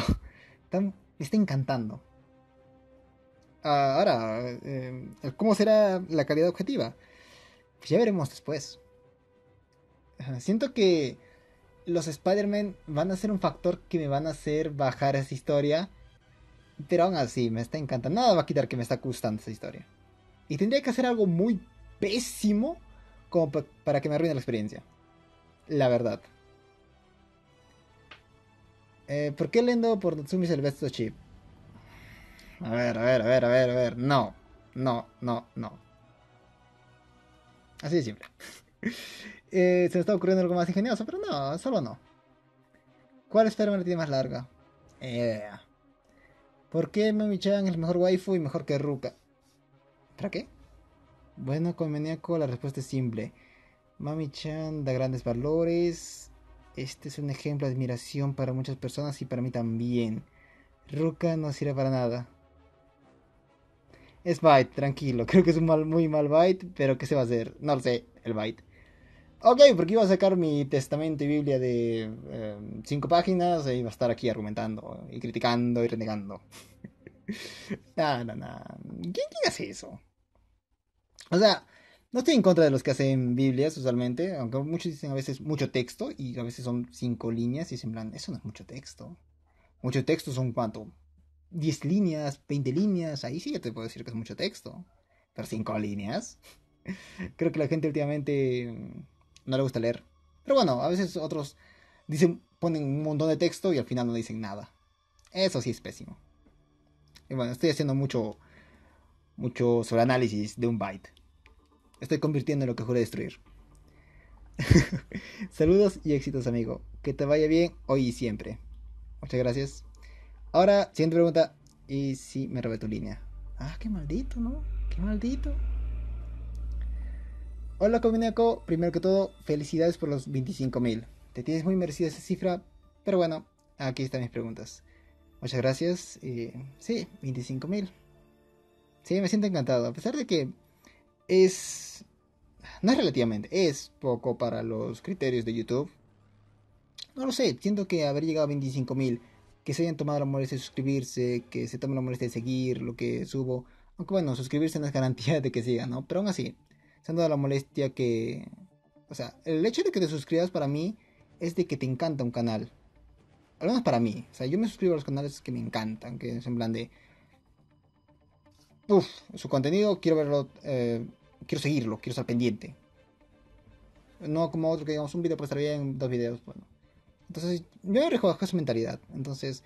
Me está encantando. Ahora, eh, ¿cómo será la calidad objetiva? Pues ya veremos después. Siento que los Spider-Man van a ser un factor que me van a hacer bajar esa historia. Pero aún así, me está encantando. Nada va a quitar que me está gustando esa historia. Y tendría que hacer algo muy pésimo como para que me arruine la experiencia. La verdad. Eh, ¿Por qué lendo por Natsumi Silvestro Chip? A ver, a ver, a ver, a ver, a ver. No, no, no, no. Así de simple. Eh, se me está ocurriendo algo más ingenioso, pero no, solo no. ¿Cuál Spider-Man tiene más larga? Eh, ¿Por qué Mami-chan es el mejor waifu y mejor que Ruka? ¿Para qué? Bueno, con Maniaco la respuesta es simple. Mami-chan da grandes valores. Este es un ejemplo de admiración para muchas personas y para mí también. Ruka no sirve para nada. Es Byte, tranquilo. Creo que es un mal, muy mal Byte, pero ¿qué se va a hacer? No lo sé, el Byte. Ok, porque iba a sacar mi testamento y biblia de eh, cinco páginas e iba a estar aquí argumentando y criticando y renegando. Nah, nah, nah. ¿Quién, ¿Quién hace eso? O sea, no estoy en contra de los que hacen biblias usualmente, aunque muchos dicen a veces mucho texto y a veces son cinco líneas y dicen, en plan, eso no es mucho texto. Mucho texto son ¿cuánto? diez líneas, veinte líneas, ahí sí ya te puedo decir que es mucho texto. Pero cinco líneas. Creo que la gente últimamente no le gusta leer. Pero bueno, a veces otros dicen, ponen un montón de texto y al final no dicen nada. Eso sí es pésimo. Y bueno, estoy haciendo mucho, mucho sobre análisis de un byte. Estoy convirtiendo en lo que juré destruir. Saludos y éxitos, amigo. Que te vaya bien hoy y siempre. Muchas gracias. Ahora, siguiente pregunta. Y si me robé tu línea. Ah, qué maldito, ¿no? Qué maldito. Hola, ComiManiaco. Primero que todo, felicidades por los veinticinco mil. Te tienes muy merecida esa cifra, pero bueno, aquí están mis preguntas. Muchas gracias. Eh, sí, veinticinco mil. Sí, me siento encantado. A pesar de que es... No es relativamente, es poco para los criterios de YouTube. No lo sé, siento que haber llegado a veinticinco mil, que se hayan tomado la molestia de suscribirse, que se tomen la molestia de seguir lo que subo. Aunque bueno, suscribirse no es garantía de que sigan, ¿no? Pero aún así, se han dado la molestia que... O sea, el hecho de que te suscribas para mí es de que te encanta un canal. Al menos para mí. O sea, yo me suscribo a los canales que me encantan, que es en plan de... Uf, su contenido, quiero verlo, eh, quiero seguirlo, quiero estar pendiente. No como otro que digamos, un video puede estar bien, dos videos, bueno. Entonces, yo me rejuego a esa mentalidad. Entonces,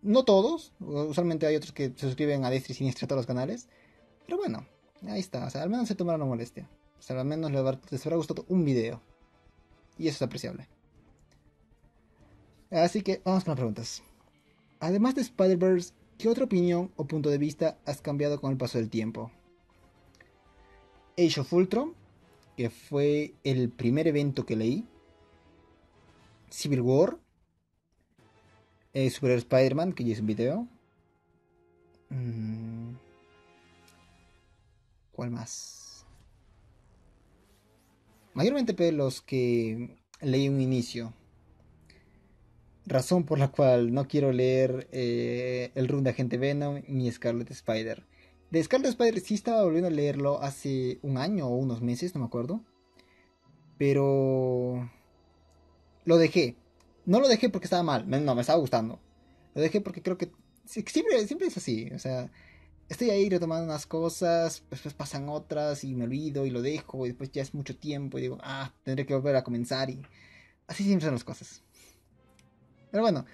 no todos. Usualmente hay otros que se suscriben a destra y siniestra a todos los canales. Pero bueno, ahí está. O sea, al menos se tomaron la molestia. O sea, al menos les habrá gustado un video. Y eso es apreciable. Así que, vamos con las preguntas. Además de Spider-Verse, ¿qué otra opinión o punto de vista has cambiado con el paso del tiempo? Age of Ultron, que fue el primer evento que leí. Civil War, eh, Superior Spider-Man, que ya hice un video. Mm. ¿Cuál más? Mayormente pe los que leí un inicio. Razón por la cual no quiero leer eh, el run de Agente Venom ni Scarlet Spider. De Scarlet Spider sí estaba volviendo a leerlo hace un año o unos meses, no me acuerdo. Pero... Lo dejé. No lo dejé porque estaba mal. No, me estaba gustando. Lo dejé porque creo que... Siempre, siempre es así. O sea, estoy ahí retomando unas cosas. Después pasan otras y me olvido y lo dejo. Y después ya es mucho tiempo y digo... Ah, tendré que volver a comenzar y... Así siempre son las cosas. Pero bueno,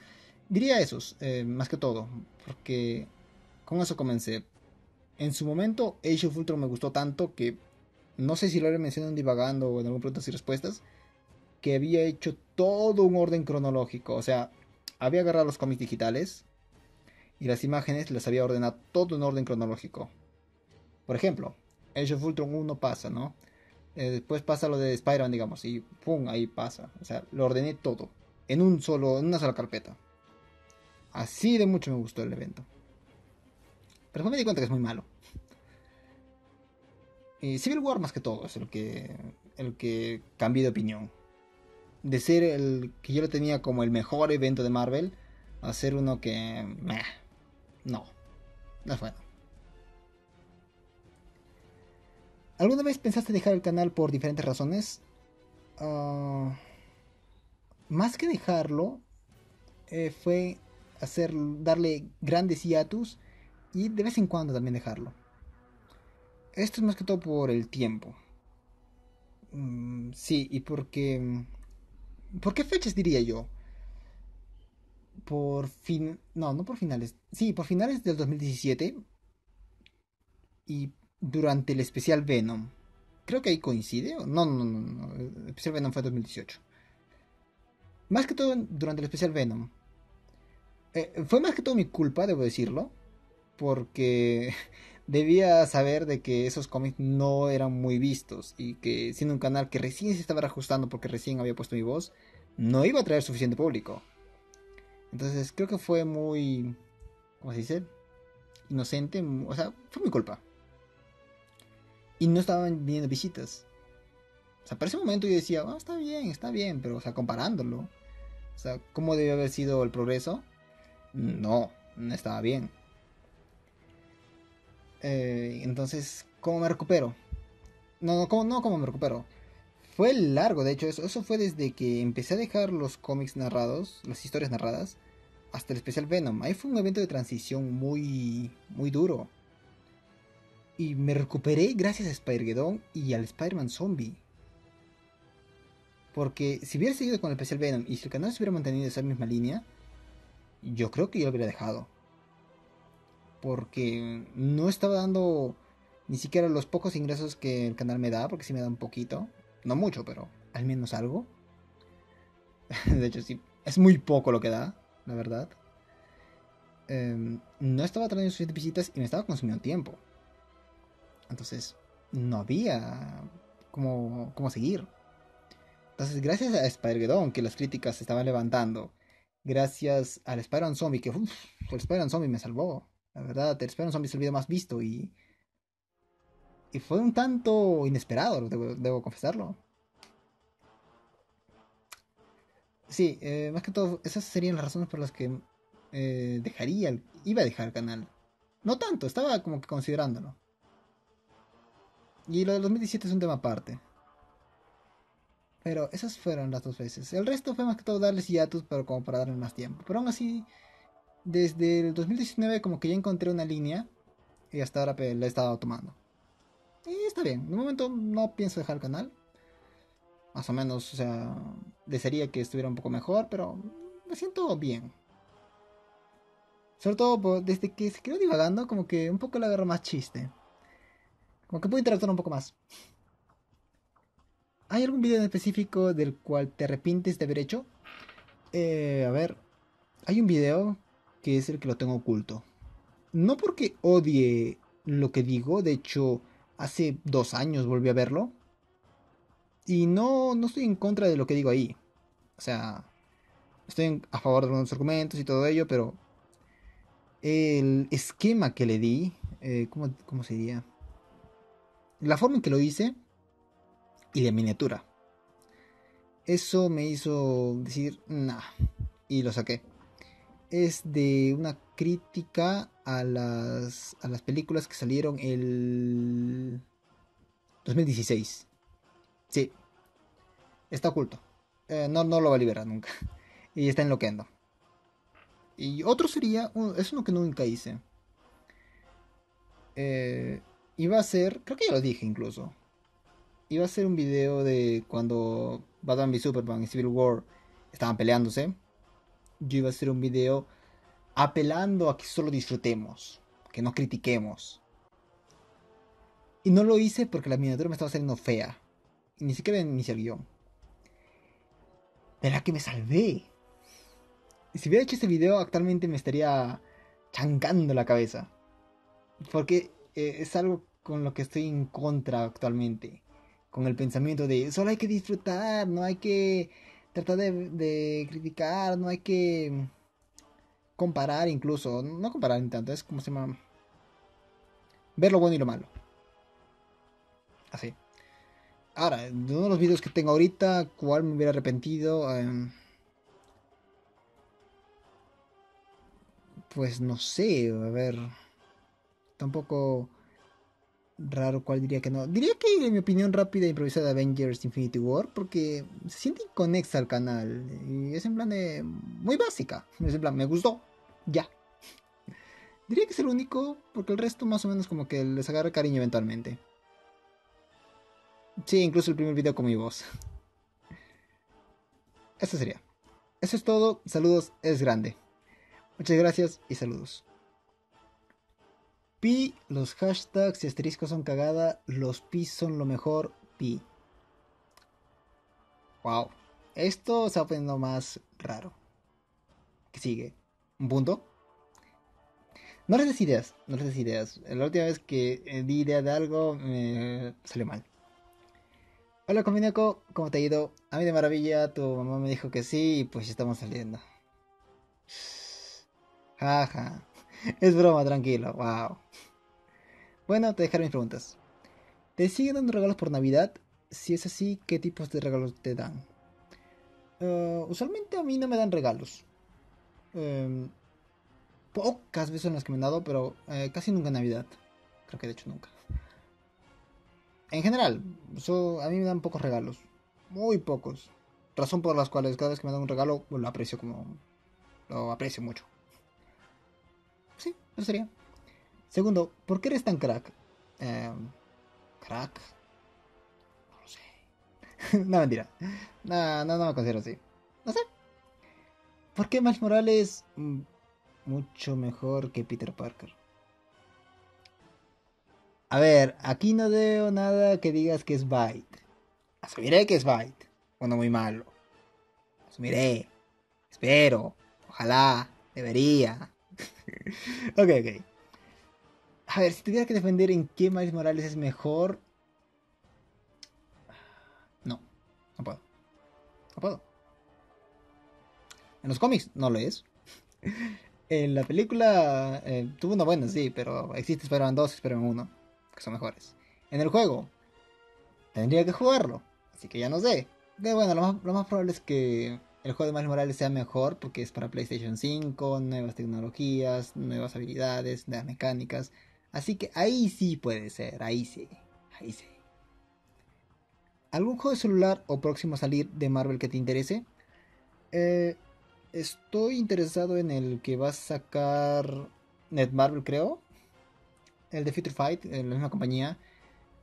diría esos. Eh, más que todo. Porque con eso comencé. En su momento, Age of Ultron me gustó tanto que... No sé si lo haré mencionado en Divagando o en algún preguntas y respuestas. Que había hecho todo un orden cronológico. O sea, había agarrado los cómics digitales y las imágenes las había ordenado todo en orden cronológico. Por ejemplo, Age of Ultron uno pasa, ¿no? Eh, después pasa lo de Spider-Man, digamos, y pum, ahí pasa. O sea, lo ordené todo en un solo, en una sola carpeta. Así de mucho me gustó el evento. Pero después me di cuenta que es muy malo. Y Civil War más que todo es el que, el que cambié de opinión. De ser el que yo lo tenía como el mejor evento de Marvel, a ser uno que... Meh, no, no es bueno. ¿Alguna vez pensaste dejar el canal por diferentes razones? Uh, más que dejarlo, eh, fue hacer, darle grandes hiatus y de vez en cuando también dejarlo. Esto es más que todo por el tiempo. Mm, sí, y porque... ¿Por qué fechas diría yo? Por fin... No, no por finales. Sí, por finales del dos mil diecisiete. Y durante el especial Venom. Creo que ahí coincide. No, no, no, no. El especial Venom fue dos mil dieciocho. Más que todo durante el especial Venom. Eh, fue más que todo mi culpa, debo decirlo. Porque debía saber de que esos cómics no eran muy vistos. Y que siendo un canal que recién se estaba ajustando porque recién había puesto mi voz, no iba a traer suficiente público. Entonces creo que fue muy... ¿Cómo se dice? Inocente. O sea, fue mi culpa. Y no estaban viniendo visitas. O sea, para ese momento yo decía, ah, está bien, está bien, pero, o sea, comparándolo, o sea, ¿cómo debió haber sido el progreso? No, no estaba bien. Eh, entonces, ¿cómo me recupero? No, no, ¿cómo, no, ¿cómo me recupero? Fue largo, de hecho, eso, eso fue desde que empecé a dejar los cómics narrados, las historias narradas, hasta el especial Venom. Ahí fue un evento de transición muy, muy duro. Y me recuperé gracias a Spider-Geddon y al Spider-Man Zombie. Porque si hubiera seguido con el especial Venom y si el canal se hubiera mantenido esa misma línea, yo creo que yo lo hubiera dejado. Porque no estaba dando ni siquiera los pocos ingresos que el canal me da, porque sí me da un poquito. No mucho, pero al menos algo. De hecho, sí, es muy poco lo que da, la verdad. Eh, no estaba trayendo suficientes visitas y me estaba consumiendo tiempo. Entonces, no había cómo, cómo seguir. Entonces, gracias a Spider-Geddon, que las críticas se estaban levantando. Gracias al Spider-Man Zombie, que uff, el Spider-Man Zombie me salvó. La verdad, el Spider-Man Zombie es el video más visto y... Y fue un tanto inesperado, debo, debo confesarlo. Sí, eh, más que todo, esas serían las razones por las que eh, dejaría, iba a dejar el canal. No tanto, estaba como que considerándolo. Y lo del dos mil diecisiete es un tema aparte. Pero esas fueron las dos veces. El resto fue más que todo darles hiatus, pero como para darle más tiempo. Pero aún así, desde el dos mil diecinueve como que ya encontré una línea y hasta ahora la he estado tomando. Y está bien, de momento no pienso dejar el canal. Más o menos, o sea, desearía que estuviera un poco mejor, pero me siento bien. Sobre todo pues, desde que se quedó divagando, como que un poco le agarro más chiste. Como que puedo interactuar un poco más. ¿Hay algún video en específico del cual te arrepientes de haber hecho? Eh, a ver, hay un video que es el que lo tengo oculto. No porque odie lo que digo, de hecho... Hace dos años volví a verlo. Y no, no estoy en contra de lo que digo ahí. O sea, estoy a favor de algunos argumentos y todo ello, pero... El esquema que le di... Eh, ¿cómo, ¿Cómo se diría? La forma en que lo hice... Y la miniatura. Eso me hizo decir... Nah. Y lo saqué. Es de una crítica a las, a las películas que salieron el dos mil dieciséis. Sí. Está oculto. Eh, no, no lo va a liberar nunca. Y está en Loquendo. Y otro sería... Es uno que nunca hice. Eh, iba a ser... Creo que ya lo dije incluso. Iba a ser un video de cuando Batman v Superman y Civil War estaban peleándose. Yo iba a hacer un video apelando a que solo disfrutemos, que no critiquemos. Y no lo hice porque la miniatura me estaba saliendo fea. Y ni siquiera inicié el guión. ¿Verdad que me salvé? Y si hubiera hecho este video, actualmente me estaría chancando la cabeza. Porque eh, es algo con lo que estoy en contra actualmente. Con el pensamiento de, solo hay que disfrutar, no hay que... Tratar de, de criticar, no hay que comparar incluso, no comparar ni tanto, es como se llama, ver lo bueno y lo malo. Así. Ahora, de uno de los videos que tengo ahorita, ¿cuál me hubiera arrepentido? Eh, pues no sé, a ver, tampoco raro cuál diría que no. Diría que en mi opinión rápida e improvisada Avengers Infinity War, porque se siente inconexa al canal y es en plan de... muy básica, es en plan, me gustó, ya. Diría que es el único, porque el resto más o menos como que les agarra cariño eventualmente. Sí, incluso el primer video con mi voz. Eso sería. Eso es todo, saludos, es grande. Muchas gracias y saludos. Pi, los hashtags y asteriscos son cagada, los pi son lo mejor, pi. Wow, esto se va poniendo más raro. ¿Qué sigue? ¿Un punto? No les des ideas, no les des ideas. La última vez que di idea de algo me salió mal. Hola ComiManiaco, ¿cómo te ha ido? A mí de maravilla, tu mamá me dijo que sí y pues ya estamos saliendo. Jaja. Ja. Es broma, tranquilo, wow. Bueno, te dejaré mis preguntas. ¿Te siguen dando regalos por Navidad? Si es así, ¿qué tipos de regalos te dan? Uh, usualmente a mí no me dan regalos. Um, pocas veces son las que me han dado, pero eh, casi nunca en Navidad. Creo que de hecho nunca. En general, so, a mí me dan pocos regalos. Muy pocos. Razón por las cuales cada vez que me dan un regalo, bueno, lo aprecio como... Lo aprecio mucho. Sí, eso sería. Segundo, ¿por qué eres tan crack? Eh, ¿Crack? No lo sé. No, mentira. No, no, no me considero así. No sé. ¿Por qué Miles Morales mucho mejor que Peter Parker? A ver, aquí no veo nada que digas que es Byte. Asumiré que es Byte. Bueno, muy malo. Asumiré. Espero. Ojalá. Debería. Ok, ok. A ver, si tuviera que defender en qué Miles Morales es mejor... No. No puedo. No puedo. En los cómics no lo es. En la película... Eh, tuvo una buena, sí, pero existe Spider-Man dos y Spider-Man uno. Que son mejores. En el juego tendría que jugarlo, así que ya no sé. Que bueno, lo más, lo más probable es que el juego de Miles Morales sea mejor, porque es para PlayStation cinco, nuevas tecnologías, nuevas habilidades, nuevas mecánicas. Así que ahí sí puede ser, ahí sí, ahí sí. ¿Algún juego de celular o próximo a salir de Marvel que te interese? Eh, estoy interesado en el que va a sacar Netmarble, creo. El de Future Fight, la misma compañía,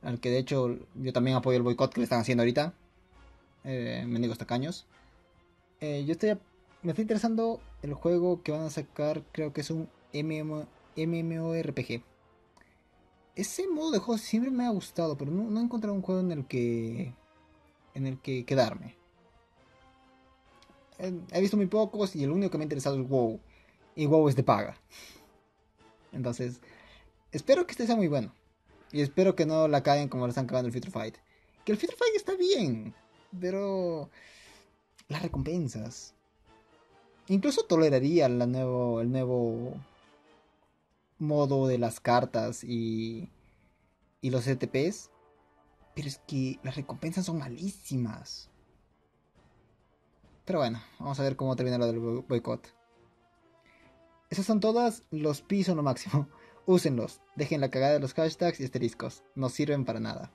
al que de hecho yo también apoyo el boicot que le están haciendo ahorita. Eh, mendigos tacaños. Eh, yo estoy, me está interesando el juego que van a sacar, creo que es un M M O R P G. Ese modo de juego siempre me ha gustado, pero no, no he encontrado un juego en el que en el que quedarme. Eh, he visto muy pocos y el único que me ha interesado es WoW. Y WoW es de paga. Entonces... espero que este sea muy bueno. Y espero que no la caguen como la están cagando el Future Fight. Que el Future Fight está bien. Pero... las recompensas... incluso toleraría la nuevo, el nuevo... modo de las cartas y... y los E T Ps. Pero es que las recompensas son malísimas. Pero bueno, vamos a ver cómo termina lo del boicot. Esas son todas. Los P son lo máximo. Úsenlos, dejen la cagada de los hashtags y asteriscos, no sirven para nada.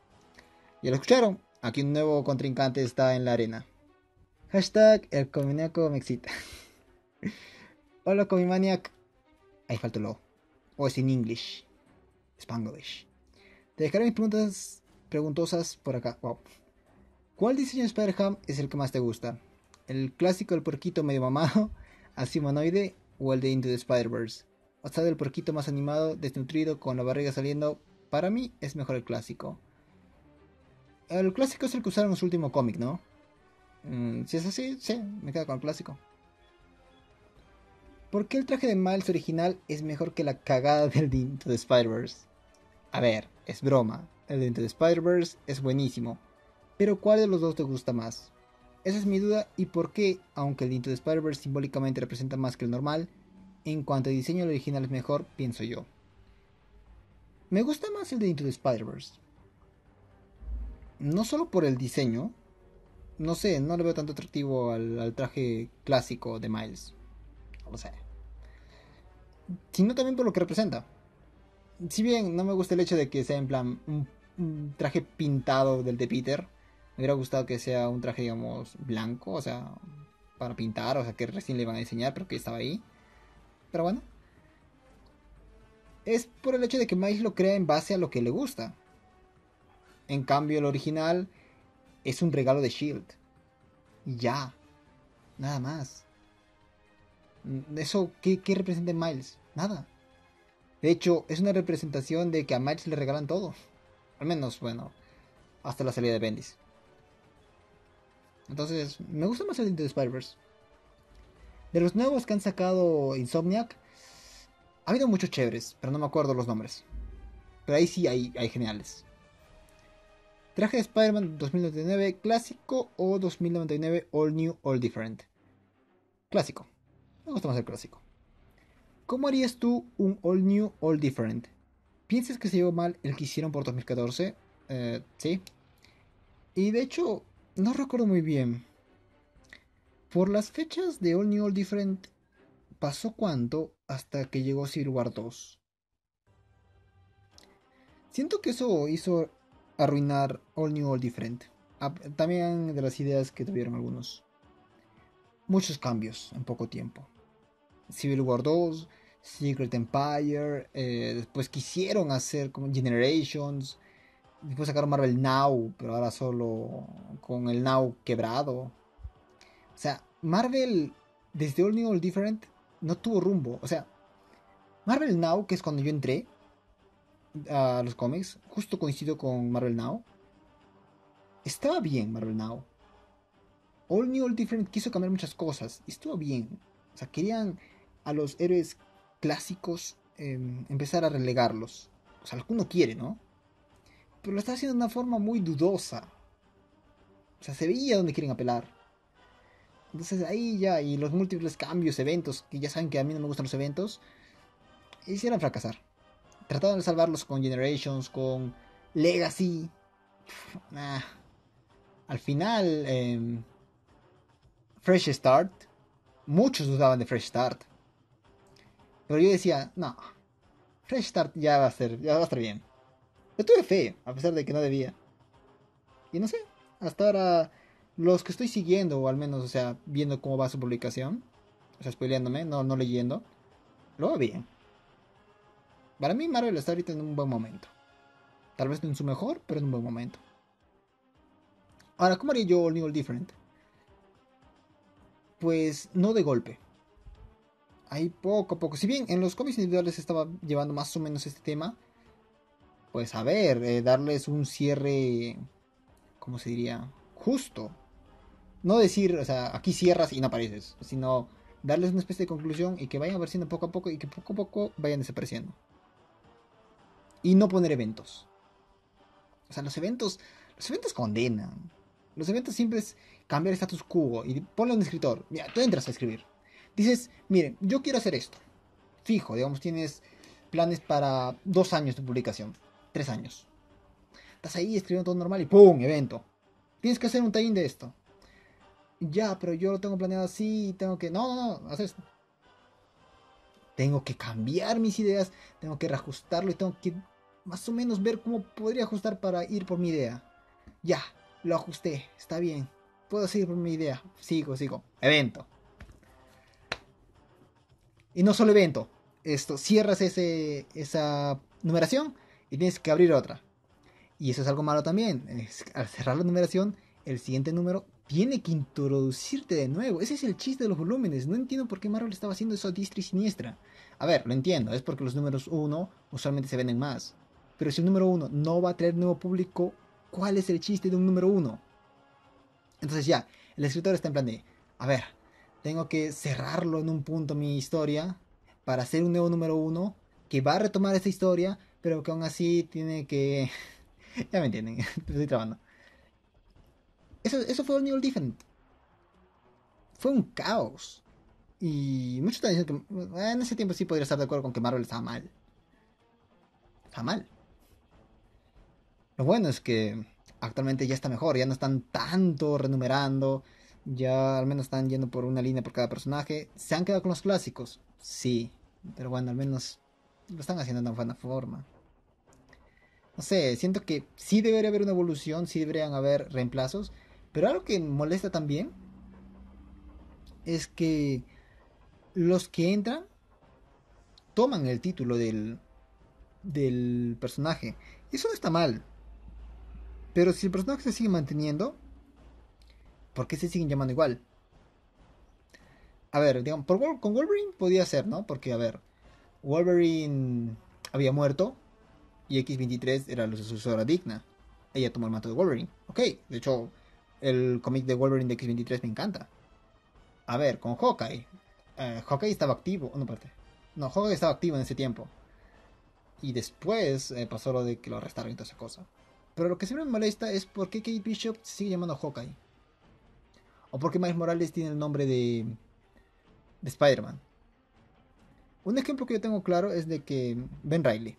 Ya lo escucharon, aquí un nuevo contrincante está en la arena. Hashtag el ComiManiaco me excita. Hola ComiManiac. Ahí faltó lo. O es en English. Spanglish. Te dejaré mis preguntas preguntosas por acá. Wow. ¿Cuál diseño de Spider-Ham es el que más te gusta? ¿El clásico del puerquito medio mamado, así humanoide, o el de Into the Spider-Verse? O sea, del porquito más animado, desnutrido, con la barriga saliendo. Para mí es mejor el clásico. El clásico es el que usaron en su último cómic, ¿no? Mm, si es así, sí, me quedo con el clásico. ¿Por qué el traje de Miles original es mejor que la cagada del de Into the Spider-Verse? A ver, es broma. El de Into the Spider-Verse es buenísimo. Pero ¿cuál de los dos te gusta más? Esa es mi duda y por qué, aunque el de Into the Spider-Verse simbólicamente representa más que el normal... en cuanto a diseño, el original es mejor, pienso yo. Me gusta más el de Into the Spider-Verse. No solo por el diseño. No sé, no le veo tanto atractivo al, al traje clásico de Miles. No lo sé. Sino también por lo que representa. Si bien no me gusta el hecho de que sea en plan un, un traje pintado del de Peter. Me hubiera gustado que sea un traje, digamos, blanco. O sea, para pintar. O sea, que recién le van a diseñar, pero que estaba ahí. Pero bueno, es por el hecho de que Miles lo crea en base a lo que le gusta. En cambio, el original es un regalo de Shield. Y ya, nada más. ¿Eso qué, qué representa Miles? Nada. De hecho, es una representación de que a Miles le regalan todo. Al menos, bueno, hasta la salida de Bendis. Entonces, me gusta más el Into the Spider-Verse. De los nuevos que han sacado Insomniac, ha habido muchos chéveres, pero no me acuerdo los nombres. Pero ahí sí hay, hay geniales. Traje de Spider-Man dos mil noventa y nueve clásico o dos mil noventa y nueve All New All Different. Clásico. Me gusta más el clásico. ¿Cómo harías tú un All New All Different? ¿Piensas que se llevó mal el que hicieron por dos mil catorce? Eh, sí. Y de hecho, no recuerdo muy bien. Por las fechas de All New All Different, ¿pasó cuánto hasta que llegó Civil War dos? Siento que eso hizo arruinar All New All Different. También de las ideas que tuvieron algunos. Muchos cambios en poco tiempo. Civil War dos, Secret Empire, eh, después quisieron hacer como Generations. Después sacaron Marvel Now, pero ahora solo con el Now quebrado. O sea, Marvel desde All New All Different no tuvo rumbo. O sea, Marvel Now, que es cuando yo entré a los cómics, justo coincido con Marvel Now. Estaba bien Marvel Now. All New All Different quiso cambiar muchas cosas. Estuvo bien. O sea, querían a los héroes clásicos eh, empezar a relegarlos. O sea, alguno quiere, ¿no? Pero lo está haciendo de una forma muy dudosa. O sea, se veía dónde quieren apelar. Entonces ahí ya, y los múltiples cambios, eventos, que ya saben que a mí no me gustan los eventos, hicieron fracasar. Trataron de salvarlos con Generations, con Legacy. Pff, nah. Al final, eh, Fresh Start. Muchos dudaban de Fresh Start. Pero yo decía, no, Fresh Start ya va a ser, ya va a estar bien. Yo tuve fe, a pesar de que no debía. Y no sé, hasta ahora, los que estoy siguiendo, o al menos, o sea, viendo cómo va su publicación, o sea, spoileándome, no, no leyendo, lo va bien. Para mí, Marvel está ahorita en un buen momento. Tal vez no en su mejor, pero en un buen momento. Ahora, ¿cómo haría yo All New All Different? Pues, no de golpe. Ahí poco a poco. Si bien en los cómics individuales estaba llevando más o menos este tema, pues a ver, eh, darles un cierre, ¿cómo se diría? Justo. No decir, o sea, aquí cierras y no apareces, sino darles una especie de conclusión y que vayan apareciendo poco a poco y que poco a poco vayan desapareciendo. Y no poner eventos. O sea, los eventos, los eventos condenan. Los eventos siempre es cambiar el status quo y ponle a un escritor. Mira, tú entras a escribir. Dices, miren, yo quiero hacer esto. Fijo, digamos, tienes planes para dos años de publicación. Tres años. Estás ahí escribiendo todo normal y ¡pum! Evento. Tienes que hacer un tie-in de esto. Ya, pero yo lo tengo planeado así y tengo que... No, no, no. Haz esto. Tengo que cambiar mis ideas. Tengo que reajustarlo y tengo que más o menos ver cómo podría ajustar para ir por mi idea. Ya, lo ajusté. Está bien. Puedo seguir por mi idea. Sigo, sigo. Evento. Y no solo evento. Esto, cierras ese, esa numeración y tienes que abrir otra. Y eso es algo malo también. Es, al cerrar la numeración, el siguiente número tiene que introducirte de nuevo. Ese es el chiste de los volúmenes. No entiendo por qué Marvel estaba haciendo eso a diestra y siniestra. A ver, lo entiendo. Es porque los números uno usualmente se venden más. Pero si el número uno no va a traer nuevo público, ¿cuál es el chiste de un número uno? Entonces ya, el escritor está en plan de... A ver, tengo que cerrarlo en un punto mi historia para hacer un nuevo número uno que va a retomar esa historia... Pero que aún así tiene que... Ya me entienden, estoy trabando. Eso, eso fue All New All Different. Fue un caos. Y muchos están diciendo que... En ese tiempo sí podría estar de acuerdo con que Marvel estaba mal. Estaba mal. Lo bueno es que actualmente ya está mejor. Ya no están tanto renumerando. Ya al menos están yendo por una línea por cada personaje. ¿Se han quedado con los clásicos? Sí. Pero bueno, al menos lo están haciendo de una buena forma. No sé, siento que sí debería haber una evolución, sí deberían haber reemplazos, pero algo que molesta también es que los que entran toman el título del, del personaje. Eso no está mal, pero si el personaje se sigue manteniendo, ¿por qué se siguen llamando igual? A ver, digamos, por, con Wolverine podía ser, ¿no? Porque, a ver, Wolverine había muerto. Y equis veintitrés era la sucesora digna. Ella tomó el manto de Wolverine. Ok, de hecho, el cómic de Wolverine de equis veintitrés me encanta. A ver, con Hawkeye. Eh, Hawkeye estaba activo. No, parte. No, Hawkeye estaba activo en ese tiempo. Y después eh, pasó lo de que lo arrestaron y toda esa cosa. Pero lo que siempre me molesta es por qué Kate Bishop se sigue llamando Hawkeye. O por qué Miles Morales tiene el nombre de, de Spider-Man. Un ejemplo que yo tengo claro es de que Ben Reilly.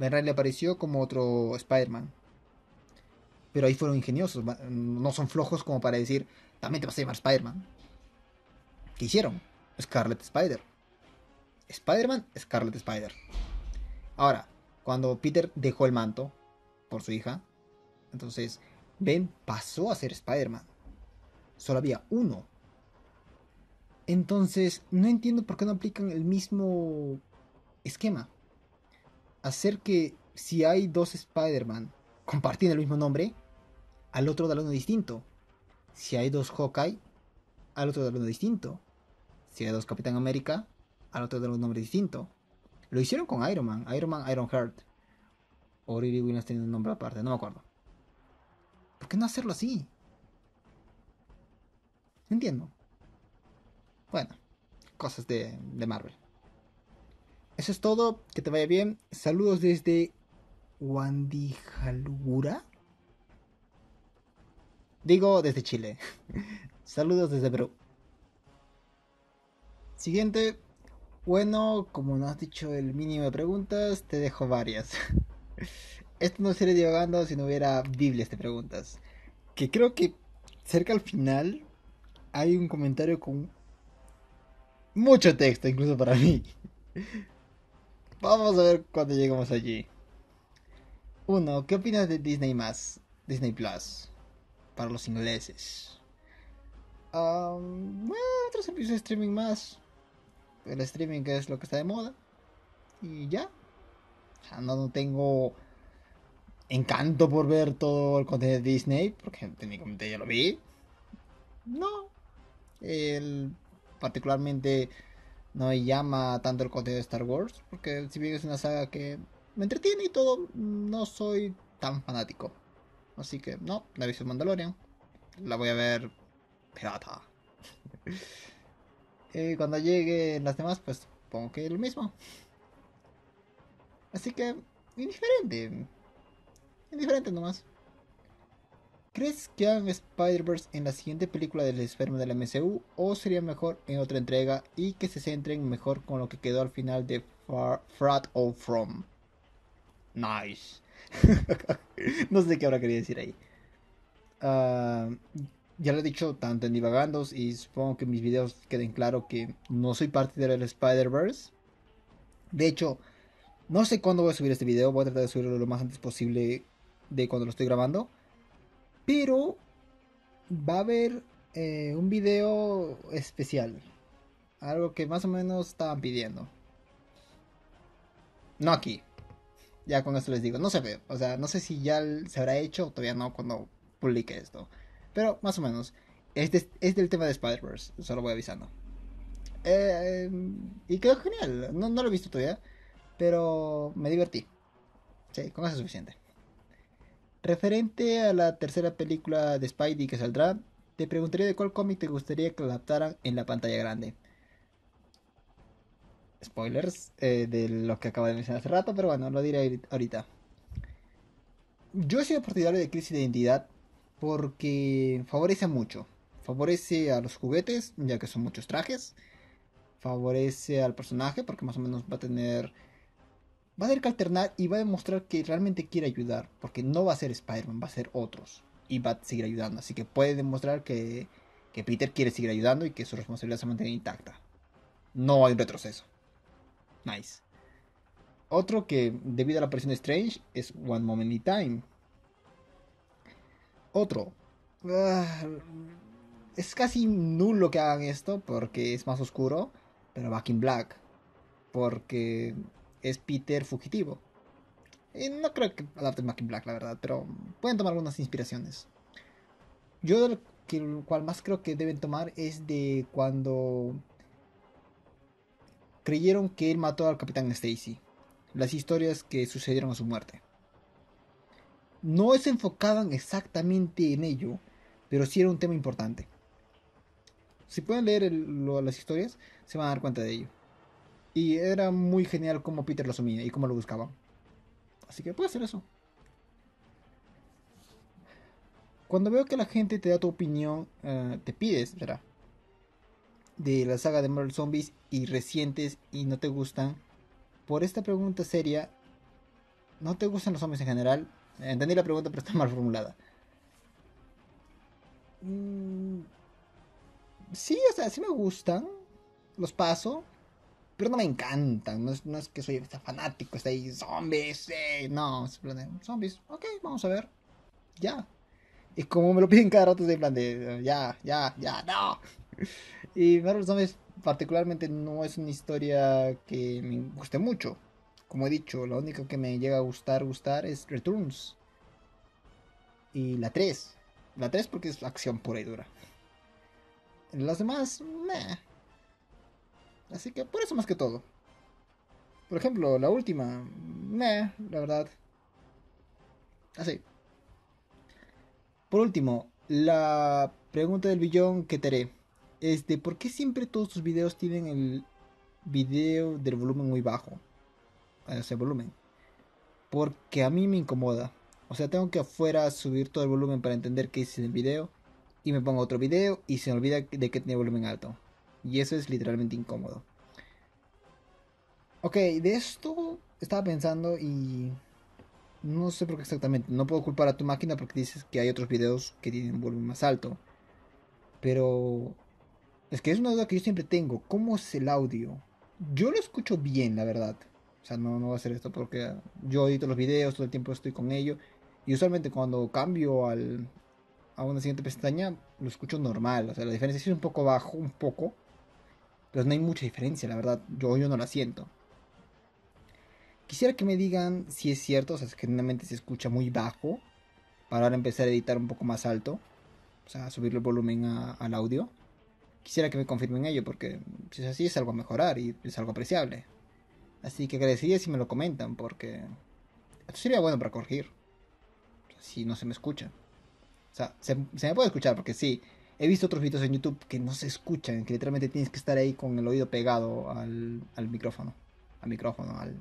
Ben Reilly apareció como otro Spider-Man. Pero ahí fueron ingeniosos, no son flojos como para decir, también te vas a llamar Spider-Man. ¿Qué hicieron? Scarlet Spider. Spider-Man, Scarlet Spider. Ahora, cuando Peter dejó el manto por su hija, entonces Ben pasó a ser Spider-Man. Solo había uno. Entonces, no entiendo por qué no aplican el mismo esquema. Hacer que si hay dos Spider-Man compartiendo el mismo nombre, al otro dale uno distinto. Si hay dos Hawkeye, al otro dale uno distinto. Si hay dos Capitán América, al otro dale un nombre distinto. Lo hicieron con Iron Man, Iron Man, Ironheart. O Riri Williams tenía un nombre aparte, no me acuerdo. ¿Por qué no hacerlo así? No entiendo. Bueno, cosas de, de Marvel. Eso es todo, que te vaya bien. Saludos desde Wandijalugura. Digo, desde Chile. Saludos desde Perú. Siguiente. Bueno, como no has dicho el mínimo de preguntas, te dejo varias. Esto no sería divagando si no hubiera biblias de preguntas. Que creo que cerca al final hay un comentario con mucho texto, incluso para mí. Vamos a ver cuando llegamos allí. Uno, ¿qué opinas de Disney más? Disney Plus. Para los ingleses. Um, bueno, otros servicios de streaming más. El streaming es lo que está de moda. Y ya. O sea, no, no tengo encanto por ver todo el contenido de Disney. Porque técnicamente ya lo vi. No. El, particularmente no me llama tanto el contenido de Star Wars. Porque si bien es una saga que me entretiene y todo, no soy tan fanático. Así que no, no he visto Mandalorian. La voy a ver pirata. Eh, cuando lleguen las demás, pues supongo que lo mismo. Así que, indiferente. Indiferente nomás. ¿Crees que hagan Spider-Verse en la siguiente película del Spider-Man de la M C U? ¿O sería mejor en otra entrega y que se centren mejor con lo que quedó al final de Far, Frat All From? Nice. No sé qué habrá querido decir ahí. Uh, Ya lo he dicho tanto en Divagandos y supongo que mis videos queden claro que no soy parte del Spider-Verse. De hecho, no sé cuándo voy a subir este video. Voy a tratar de subirlo lo más antes posible de cuando lo estoy grabando. Pero va a haber eh, un video especial. Algo que más o menos estaban pidiendo. No aquí. Ya con esto les digo. No sé, o sea, no sé si ya se habrá hecho o todavía no cuando publique esto. Pero más o menos, es, de, es del tema de Spider-Verse, solo voy avisando. Eh, y quedó genial, no, no lo he visto todavía, pero me divertí. Sí, con eso es suficiente. Referente a la tercera película de Spidey que saldrá, te preguntaría de cuál cómic te gustaría que adaptaran en la pantalla grande. Spoilers eh, de lo que acabo de mencionar hace rato, pero bueno, lo diré ahorita. Yo he sido partidario de Crisis de Identidad. Porque favorece mucho. Favorece a los juguetes, ya que son muchos trajes. Favorece al personaje, porque más o menos va a tener... Va a tener que alternar y va a demostrar que realmente quiere ayudar. Porque no va a ser Spider-Man, va a ser otros. Y va a seguir ayudando. Así que puede demostrar que, que Peter quiere seguir ayudando y que su responsabilidad se mantiene intacta. No hay un retroceso. Nice. Otro que, debido a la aparición de Strange, es One Moment in Time. Otro, uh, es casi nulo que hagan esto porque es más oscuro, pero Back in Black, porque es Peter fugitivo. Y no creo que adapten Back in Black, la verdad, pero pueden tomar algunas inspiraciones. Yo del que, cual más creo que deben tomar es de cuando creyeron que él mató al Capitán Stacy, las historias que sucedieron a su muerte. No se enfocaban exactamente en ello, pero sí era un tema importante. Si pueden leer el, lo, las historias, se van a dar cuenta de ello. Y era muy genial cómo Peter lo asumía y cómo lo buscaba. Así que puede ser eso. Cuando veo que la gente te da tu opinión, uh, te pides, ¿verdad? De la saga de Marvel Zombies y recientes y no te gustan. Por esta pregunta seria, ¿no te gustan los zombies en general? Entendí la pregunta, pero está mal formulada. Mm, sí, o sea, sí me gustan. Los paso. Pero no me encantan. No es, no es que soy está fanático. Está ahí, zombies. Eh, no, es plan de zombies. Ok, vamos a ver. Ya. Y como me lo piden cada rato, es en plan de ya, ya, ya, no. Y Marvel Zombies particularmente no es una historia que me guste mucho. Como he dicho, lo único que me llega a gustar, gustar es Returns. Y la tres. La tres porque es acción pura y dura. Las demás, meh. Así que por eso más que todo. Por ejemplo, la última, meh, la verdad. Así. Por último, la pregunta del billón que te haré es de ¿por qué siempre todos tus videos tienen el video del volumen muy bajo? O sea, volumen. Porque a mí me incomoda. O sea, tengo que afuera subir todo el volumen para entender qué hice en el video. Y me pongo otro video y se me olvida de que tenía volumen alto. Y eso es literalmente incómodo. Ok, de esto estaba pensando y... no sé por qué exactamente. No puedo culpar a tu máquina porque dices que hay otros videos que tienen volumen más alto. Pero... es que es una duda que yo siempre tengo. ¿Cómo es el audio? Yo lo escucho bien, la verdad. O sea, no, no va a ser esto porque yo edito los videos, todo el tiempo estoy con ello. Y usualmente cuando cambio al, a una siguiente pestaña, lo escucho normal. O sea, la diferencia sí es un poco bajo, un poco. Pero no hay mucha diferencia, la verdad. Yo, yo no la siento. Quisiera que me digan si es cierto, o sea, generalmente se escucha muy bajo. Para ahora empezar a editar un poco más alto. O sea, subir el volumen a, al audio. Quisiera que me confirmen ello, porque si es así es algo a mejorar y es algo apreciable. Así que agradecería si me lo comentan, porque esto sería bueno para corregir. O sea, si no se me escucha. O sea, se, se me puede escuchar, porque sí, he visto otros videos en YouTube que no se escuchan, que literalmente tienes que estar ahí con el oído pegado al, al micrófono. Al micrófono, al...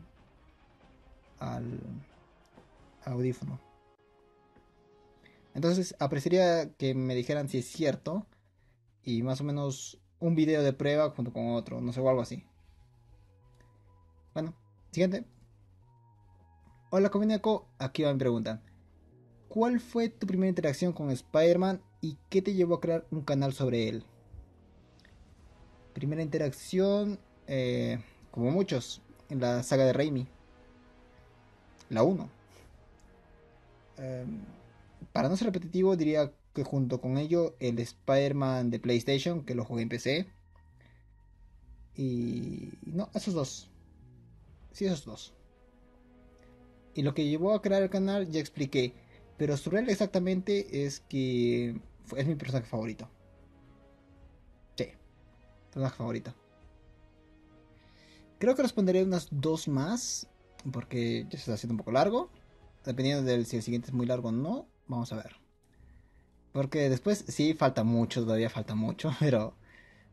al audífono. Entonces apreciaría que me dijeran si es cierto y más o menos un video de prueba junto con otro, no sé, o algo así. Bueno, siguiente. Hola ComiManiaco, aquí va mi pregunta. ¿Cuál fue tu primera interacción con Spider-Man y qué te llevó a crear un canal sobre él? Primera interacción, eh, como muchos, en la saga de Raimi. La uno. Eh, para no ser repetitivo, diría que junto con ello el Spider-Man de PlayStation, que lo jugué en P C. Y... no, esos dos. Sí, esos dos. Y lo que llevó a crear el canal ya expliqué. Pero sobre él exactamente es que... es mi personaje favorito. Sí. Personaje favorito. Creo que responderé unas dos más. Porque ya se está haciendo un poco largo. Dependiendo de si el siguiente es muy largo o no. Vamos a ver. Porque después sí falta mucho. Todavía falta mucho. Pero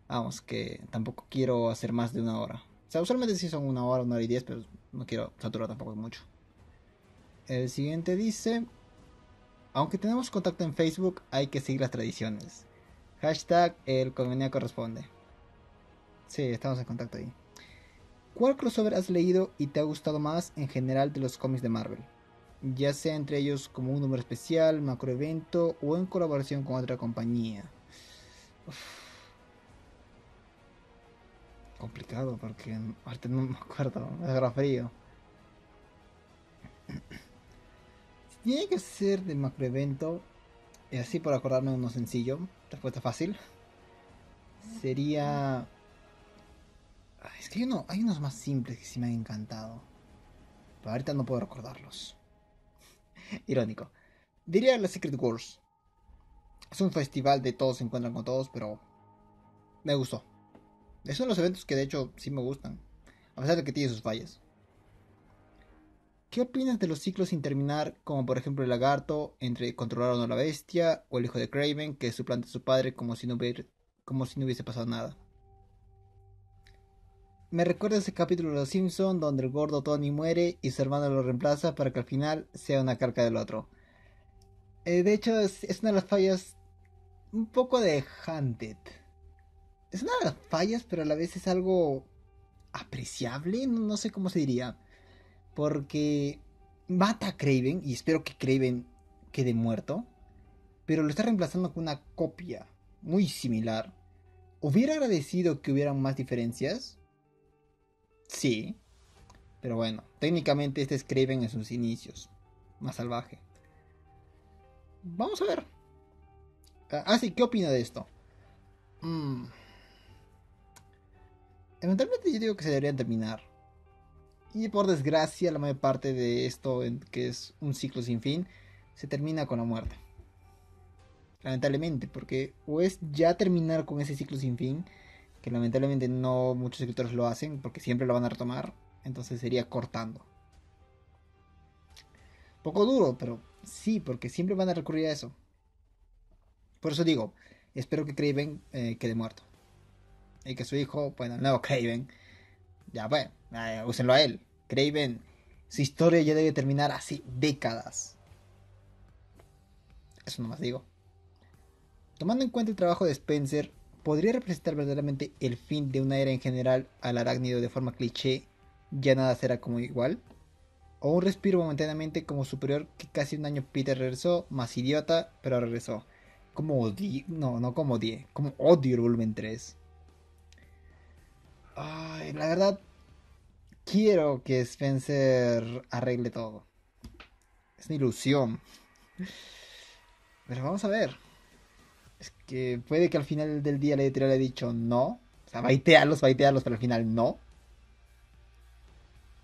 vamos, que tampoco quiero hacer más de una hora. O sea, usualmente sí son una hora, una hora y diez. Pero no quiero saturar tampoco mucho. El siguiente dice: aunque tenemos contacto en Facebook, hay que seguir las tradiciones. Hashtag el ComiManiaco responde. Sí, estamos en contacto ahí. ¿Cuál crossover has leído y te ha gustado más en general de los cómics de Marvel? Ya sea entre ellos como un número especial, macroevento o en colaboración con otra compañía. Uf. Complicado porque ahorita no me acuerdo, me agarra frío. Si tiene que ser de macroevento, y así por acordarme uno sencillo, respuesta fácil, sería... es que hay, uno, hay unos más simples que sí me han encantado. Pero ahorita no puedo recordarlos. Irónico. Diría la Secret Wars. Es un festival de todos se encuentran con todos, pero... me gustó. Es uno de los eventos que de hecho sí me gustan. A pesar de que tiene sus fallas. ¿Qué opinas de los ciclos sin terminar? Como por ejemplo el lagarto, entre controlar o no la bestia. O el hijo de Kraven, que suplanta a su padre como si no hubiera, como si no hubiese pasado nada. Me recuerda ese capítulo de Los Simpsons donde el gordo Tony muere y su hermano lo reemplaza para que al final sea una carca del otro. Eh, de hecho, es, es una de las fallas un poco de Hunted. Es una de las fallas, pero a la vez es algo apreciable, no, no sé cómo se diría. Porque mata a Kraven, y espero que Kraven quede muerto. pero lo está reemplazando con una copia muy similar. ¿Hubiera agradecido que hubieran más diferencias? Sí, pero bueno, técnicamente este es Craven en sus inicios, más salvaje. Vamos a ver. Ah, sí, ¿qué opina de esto? Mm. Eventualmente yo digo que se deberían terminar. Y por desgracia, la mayor parte de esto, que es un ciclo sin fin, se termina con la muerte. Lamentablemente, porque o es ya terminar con ese ciclo sin fin, que lamentablemente no muchos escritores lo hacen, porque siempre lo van a retomar, entonces sería cortando. Poco duro, pero sí, porque siempre van a recurrir a eso. Por eso digo, espero que Craven eh, quede muerto. Y que su hijo, bueno, el nuevo Craven, ya bueno, eh, úsenlo a él. Craven, su historia ya debe terminar hace décadas. Eso nomás digo. Tomando en cuenta el trabajo de Spencer, ¿podría representar verdaderamente el fin de una era en general al arácnido de forma cliché? Ya nada será como igual. O un respiro momentáneamente como superior que casi un año Peter regresó, más idiota, pero regresó. Como odié, no, no como odié, como odio el volumen tres. Ay, la verdad, quiero que Spencer arregle todo. Es una ilusión. Pero vamos a ver. Es que puede que al final del día la editorial haya dicho no. O sea, baitearlos, baitearlos, pero al final no.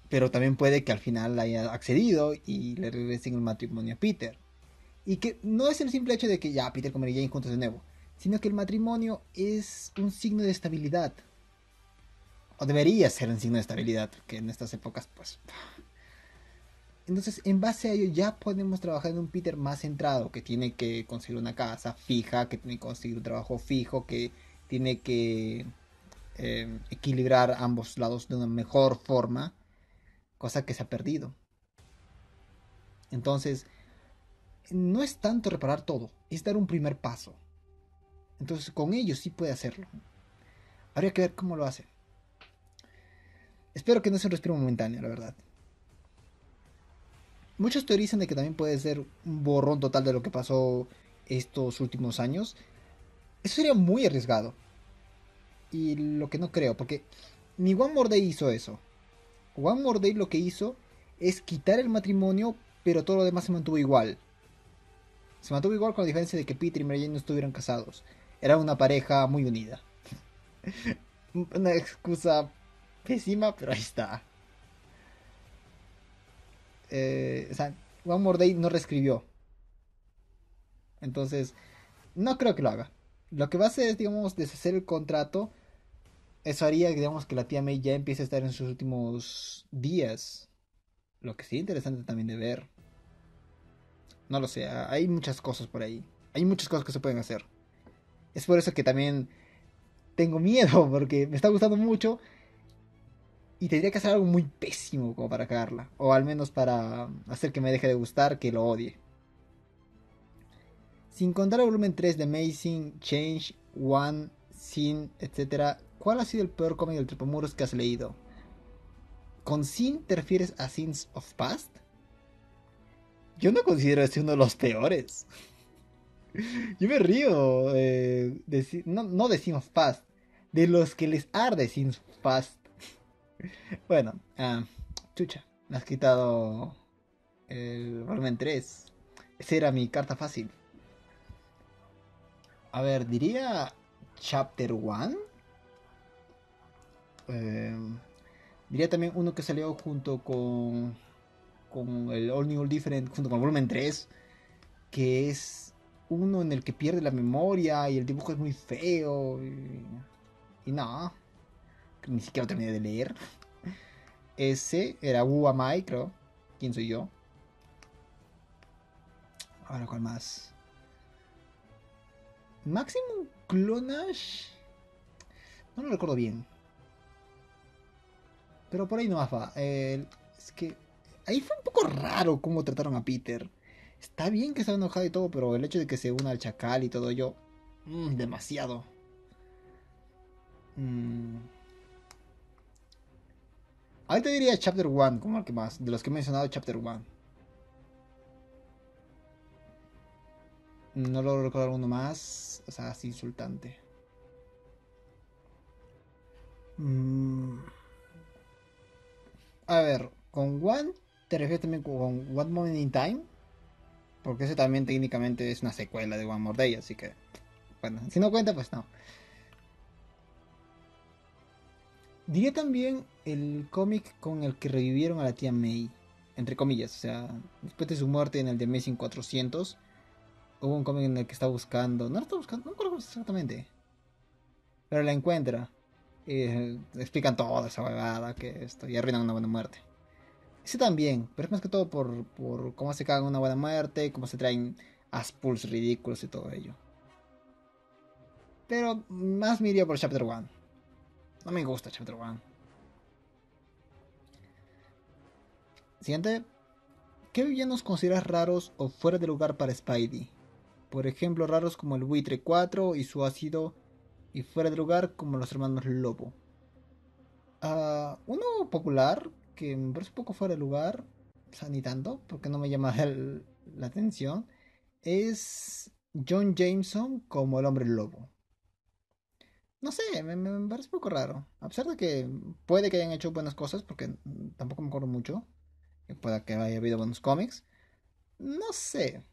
Pero también puede que al final haya accedido y le regresen el matrimonio a Peter. Y que no es el simple hecho de que ya Peter con Mary Jane juntos de nuevo, sino que el matrimonio es un signo de estabilidad. O debería ser un signo de estabilidad, que en estas épocas, pues... Entonces, en base a ello, ya podemos trabajar en un Peter más centrado, que tiene que conseguir una casa fija, que tiene que conseguir un trabajo fijo, que tiene que eh, equilibrar ambos lados de una mejor forma, cosa que se ha perdido. Entonces... no es tanto reparar todo, es dar un primer paso. Entonces con ellos sí puede hacerlo. Habría que ver cómo lo hace. Espero que no sea un respiro momentáneo, la verdad. Muchos teorizan de que también puede ser un borrón total de lo que pasó estos últimos años. Eso sería muy arriesgado. Y lo que no creo, porque ni One More Day hizo eso. One More Day lo que hizo es quitar el matrimonio, pero todo lo demás se mantuvo igual. Se mantuvo igual con la diferencia de que Peter y Mary Jane no estuvieron casados. Era una pareja muy unida. Una excusa pésima, pero ahí está. Eh, o sea, One More Day no reescribió. Entonces, no creo que lo haga. Lo que va a hacer es, digamos, deshacer el contrato. Eso haría, digamos, que la tía May ya empiece a estar en sus últimos días. Lo que sería interesante también de ver. No lo sé, hay muchas cosas por ahí. Hay muchas cosas que se pueden hacer. Es por eso que también tengo miedo, porque me está gustando mucho. Y tendría que hacer algo muy pésimo como para cagarla. O al menos para hacer que me deje de gustar, que lo odie. Sin contar el volumen tres de Amazing, Change, One, Sin, etcétera. ¿Cuál ha sido el peor cómic del Trepamuros que has leído? ¿Con Sin te refieres a Sins of Past? Yo no considero este uno de los peores. Yo me río. Eh, de, no, no de Sins of Past. De los que les arde Sins of Past. Bueno. Ah, chucha. Me has quitado el volumen tres. Esa era mi carta fácil. A ver, diría Chapter uno. Eh, diría también uno que salió junto con... con el All New All Different, junto con el volumen tres, que es uno en el que pierde la memoria y el dibujo es muy feo y, y no, ni siquiera lo terminé de leer. Ese era Who Am I, creo, ¿quién soy yo? Ahora, ¿cuál más? Maximum Clonage, no lo recuerdo bien, pero por ahí no más va. Eh, es que ahí fue un poco raro cómo trataron a Peter. Está bien que estaba enojado y todo, pero el hecho de que se una al chacal y todo ello... Mmm, demasiado. Mm. Ahorita diría Chapter uno, como el que más. De los que he mencionado, Chapter uno. No logro recordar uno más. O sea, así insultante. Mm. A ver, con One te refieres también con One Moment in Time, porque ese también técnicamente es una secuela de One More Day, así que bueno, si no cuenta pues no. Diría también el cómic con el que revivieron a la tía May, entre comillas, o sea, después de su muerte en el The Amazing cuatrocientos, hubo un cómic en el que está buscando, no la está buscando, no recuerdo exactamente, pero la encuentra. Eh, explican toda esa huevada que esto, y arruinan una buena muerte. Ese también, pero es más que todo por, por cómo se cagan una buena muerte, cómo se traen aspuls ridículos y todo ello. Pero más me iría por Chapter uno. No me gusta Chapter uno. Siguiente. ¿Qué villanos consideras raros o fuera de lugar para Spidey? Por ejemplo, raros como el buitre cuatro y su ácido, y fuera de lugar como los hermanos Lobo. Uh, uno popular, que me parece un poco fuera de lugar, o sea, ni tanto, porque no me llama el, la atención, es John Jameson como el hombre lobo. No sé, me, me parece un poco raro, a pesar de que puede que hayan hecho buenas cosas, porque tampoco me acuerdo mucho, que pueda que haya habido buenos cómics. No sé,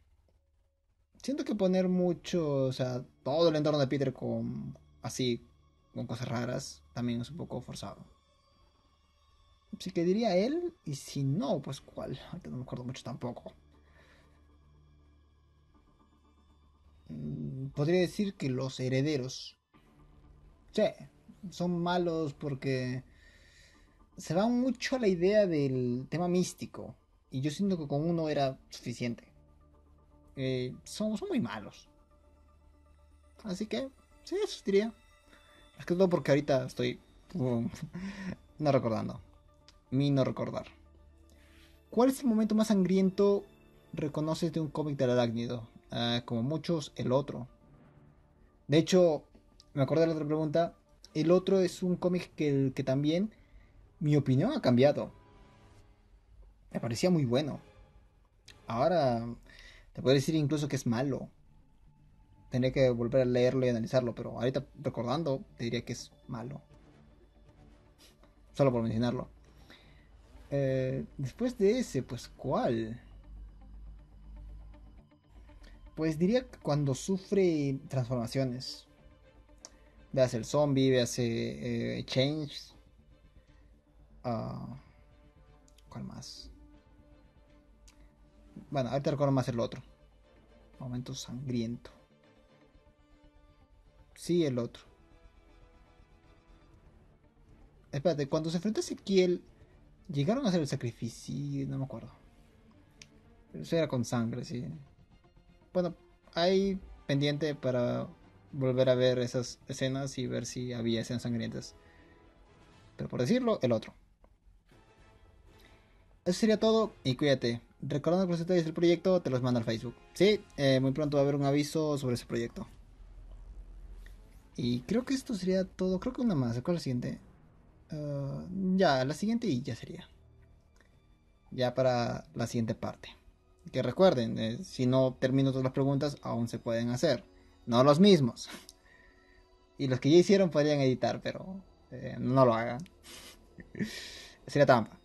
siento que poner mucho, o sea, todo el entorno de Peter con así, con cosas raras, también es un poco forzado. Así que diría él, y si no, pues cuál. Ahorita no me acuerdo mucho tampoco. Podría decir que los herederos. Sí, son malos porque se van mucho a la idea del tema místico, y yo siento que con uno era suficiente. Eh, son, son muy malos. Así que, sí, eso diría. Es que todo porque ahorita estoy um, no recordando. Mi no recordar. ¿Cuál es el momento más sangriento reconoces de un cómic del arácnido? Uh, como muchos, el otro. De hecho, me acordé de la otra pregunta. El otro es un cómic que, que también mi opinión ha cambiado. Me parecía muy bueno. Ahora te puedo decir incluso que es malo. Tendría que volver a leerlo y analizarlo, pero ahorita recordando te diría que es malo. Solo por mencionarlo. Eh, después de ese, pues ¿cuál? Pues diría que cuando sufre transformaciones. Veas el zombie, veas eh, Change. Uh, ¿Cuál más? Bueno, ahorita recuerdo más el otro. Momento sangriento. Sí, el otro. Espérate, cuando se enfrentó a Ezequiel, llegaron a hacer el sacrificio. No me acuerdo. Eso era con sangre, sí. Bueno, hay pendiente para volver a ver esas escenas y ver si había escenas sangrientas. Pero por decirlo, el otro. Eso sería todo y cuídate. Recordando que los detalles del proyecto te los mando al Facebook. Sí, eh, muy pronto va a haber un aviso sobre ese proyecto. Y creo que esto sería todo. Creo que una más. ¿Cuál es la siguiente? Uh, ya, la siguiente y ya sería. Ya para la siguiente parte. Que recuerden, eh, si no termino todas las preguntas, aún se pueden hacer. No los mismos. Y los que ya hicieron podrían editar, pero eh, no lo hagan. Sería trampa.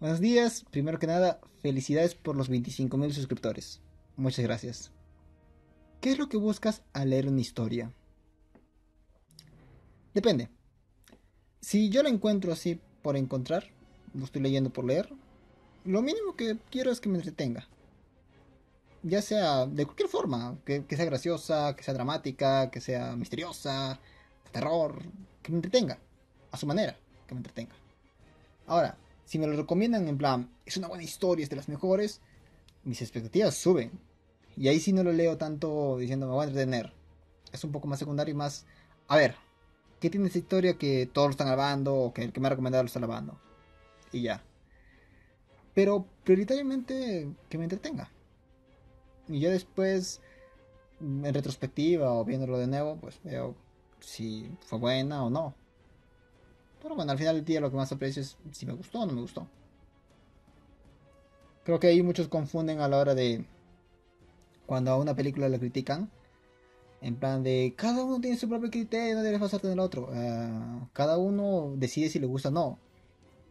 Buenos días, primero que nada, felicidades por los veinticinco mil suscriptores. Muchas gracias. ¿Qué es lo que buscas al leer una historia? Depende. Si yo la encuentro así por encontrar, lo estoy leyendo por leer, lo mínimo que quiero es que me entretenga. Ya sea de cualquier forma, que, que sea graciosa, que sea dramática, que sea misteriosa, de terror, que me entretenga. A su manera, que me entretenga. Ahora, si me lo recomiendan en plan, es una buena historia, es de las mejores, mis expectativas suben. Y ahí sí no lo leo tanto diciendo, me voy a entretener. Es un poco más secundario y más, a ver, ¿qué tiene esta historia que todos lo están alabando o que el que me ha recomendado lo está alabando? Y ya. Pero prioritariamente que me entretenga. Y ya después, en retrospectiva o viéndolo de nuevo, pues veo si fue buena o no. Pero bueno, al final del día lo que más aprecio es si me gustó o no me gustó. Creo que ahí muchos confunden a la hora de cuando a una película la critican, en plan de cada uno tiene su propio criterio, no debes basarte en el otro. Uh, cada uno decide si le gusta o no,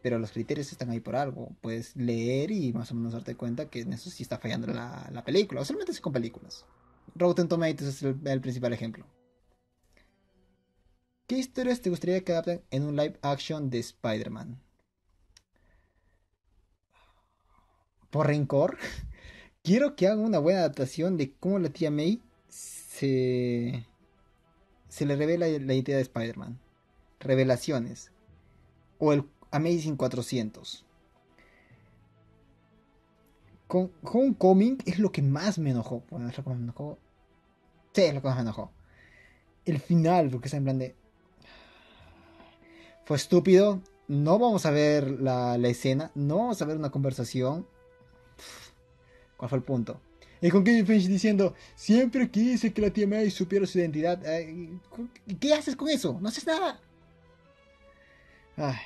pero los criterios están ahí por algo. Puedes leer y más o menos darte cuenta que en eso sí está fallando la, la película, o solamente es con películas. Rotten Tomatoes es el, el principal ejemplo. ¿Qué historias te gustaría que adapten en un live action de Spider-Man? Por rencor, quiero que hagan una buena adaptación de cómo la tía May se, se le revela la identidad de Spider-Man. Revelaciones. O el Amazing cuatrocientos. Con Homecoming es lo que más me enojó. Bueno, es lo que más me enojó. Sí, es lo que más me enojó. El final, porque está en plan de... Fue estúpido. No vamos a ver la, la escena. No vamos a ver una conversación. ¿Cuál fue el punto? Y con Kevin Feige diciendo... Siempre quise que la tía May supiera su identidad. ¿Qué haces con eso? No haces nada. Ay.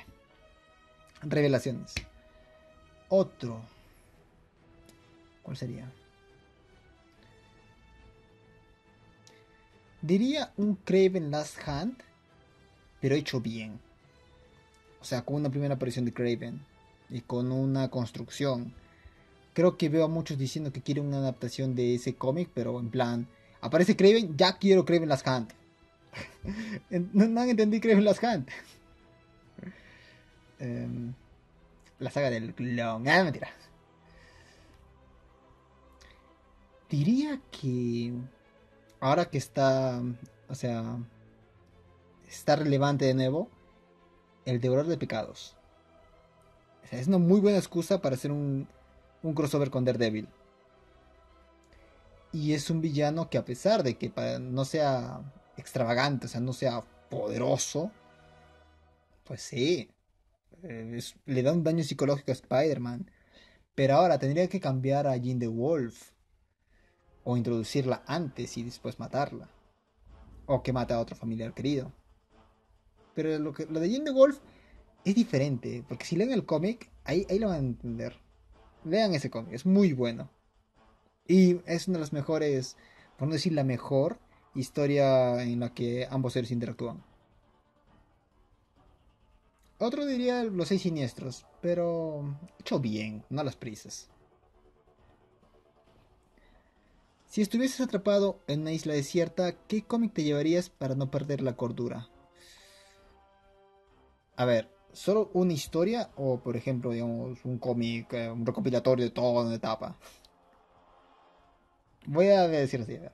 Revelaciones. Otro. ¿Cuál sería? Diría un Kraven Last Hunt, pero hecho bien. O sea, con una primera aparición de Kraven y con una construcción. Creo que veo a muchos diciendo que quieren una adaptación de ese cómic, pero en plan, aparece Kraven, ya quiero Kraven Last Hunt. no, no entendí Kraven Last Hunt. um, la saga del clon. Ah, mentira. Diría que... Ahora que está, o sea, está relevante de nuevo, el devorador de pecados. O sea, es una muy buena excusa para hacer un, un crossover con Daredevil. Y es un villano que, a pesar de que no sea extravagante, o sea, no sea poderoso, pues sí, es, le da un daño psicológico a Spider-Man. Pero ahora tendría que cambiar a Jean the Wolf. O introducirla antes y después matarla. O que mata a otro familiar querido. Pero lo, que, lo de Jane the Wolf es diferente. Porque si leen el cómic, ahí, ahí lo van a entender. Lean ese cómic, es muy bueno. Y es una de las mejores, por no decir la mejor, historia en la que ambos seres interactúan. Otro diría los seis siniestros. Pero hecho bien, no a las prisas. Si estuvieses atrapado en una isla desierta, ¿qué cómic te llevarías para no perder la cordura? A ver, ¿solo una historia o, por ejemplo, digamos, un cómic, eh, un recopilatorio de toda una etapa? Voy a decir así, a ver.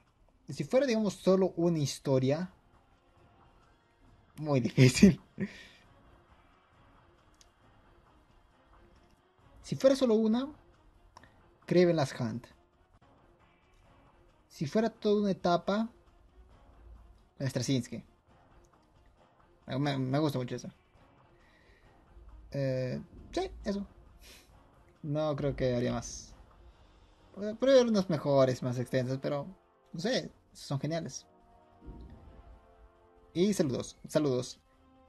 Si fuera, digamos, solo una historia... Muy difícil. Si fuera solo una, Kraven Last Hunt. Si fuera toda una etapa, la Straczynski. Me, me gusta mucho eso. Eh, sí, eso. No creo que haría más. Podría haber unos mejores, más extensos, pero no sé, son geniales. Y saludos, saludos.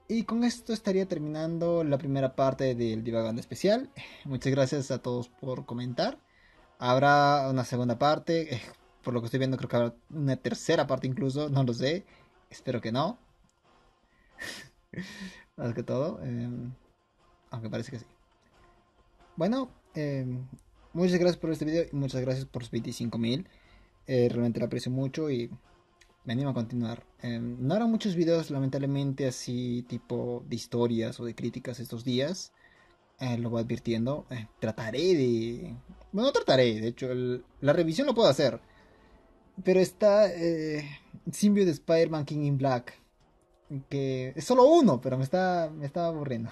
Y con esto estaría terminando la primera parte del Divagando especial. Muchas gracias a todos por comentar. Habrá una segunda parte. Por lo que estoy viendo, creo que habrá una tercera parte incluso. No lo sé. Espero que no. Más que todo. Eh, aunque parece que sí. Bueno. Eh, muchas gracias por este video. Y muchas gracias por los veinticinco mil. Eh, realmente lo aprecio mucho. Y me animo a continuar. Eh, no habrá muchos videos, lamentablemente, así tipo de historias o de críticas estos días. Eh, lo voy advirtiendo. Eh, trataré de... Bueno, no trataré. De hecho, el... la revisión lo puedo hacer. Pero está eh, Symbiote de Spider-Man King in Black. Que es solo uno, pero me está, me está aburriendo.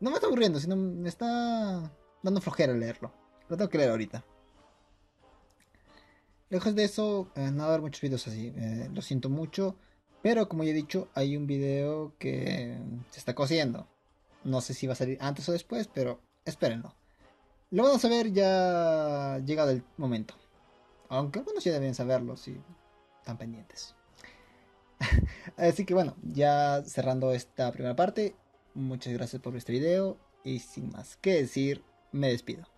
No me está aburriendo, sino me está dando flojera leerlo. Lo tengo que leer ahorita. Lejos de eso, eh, no va a haber muchos videos así. Eh, lo siento mucho. Pero como ya he dicho, hay un video que se está cociendo. No sé si va a salir antes o después, pero espérenlo. Lo vamos a ver ya llegado el momento. Aunque algunos ya deben saberlo si están pendientes. Así que bueno, ya cerrando esta primera parte. Muchas gracias por ver este video. Y sin más que decir, me despido.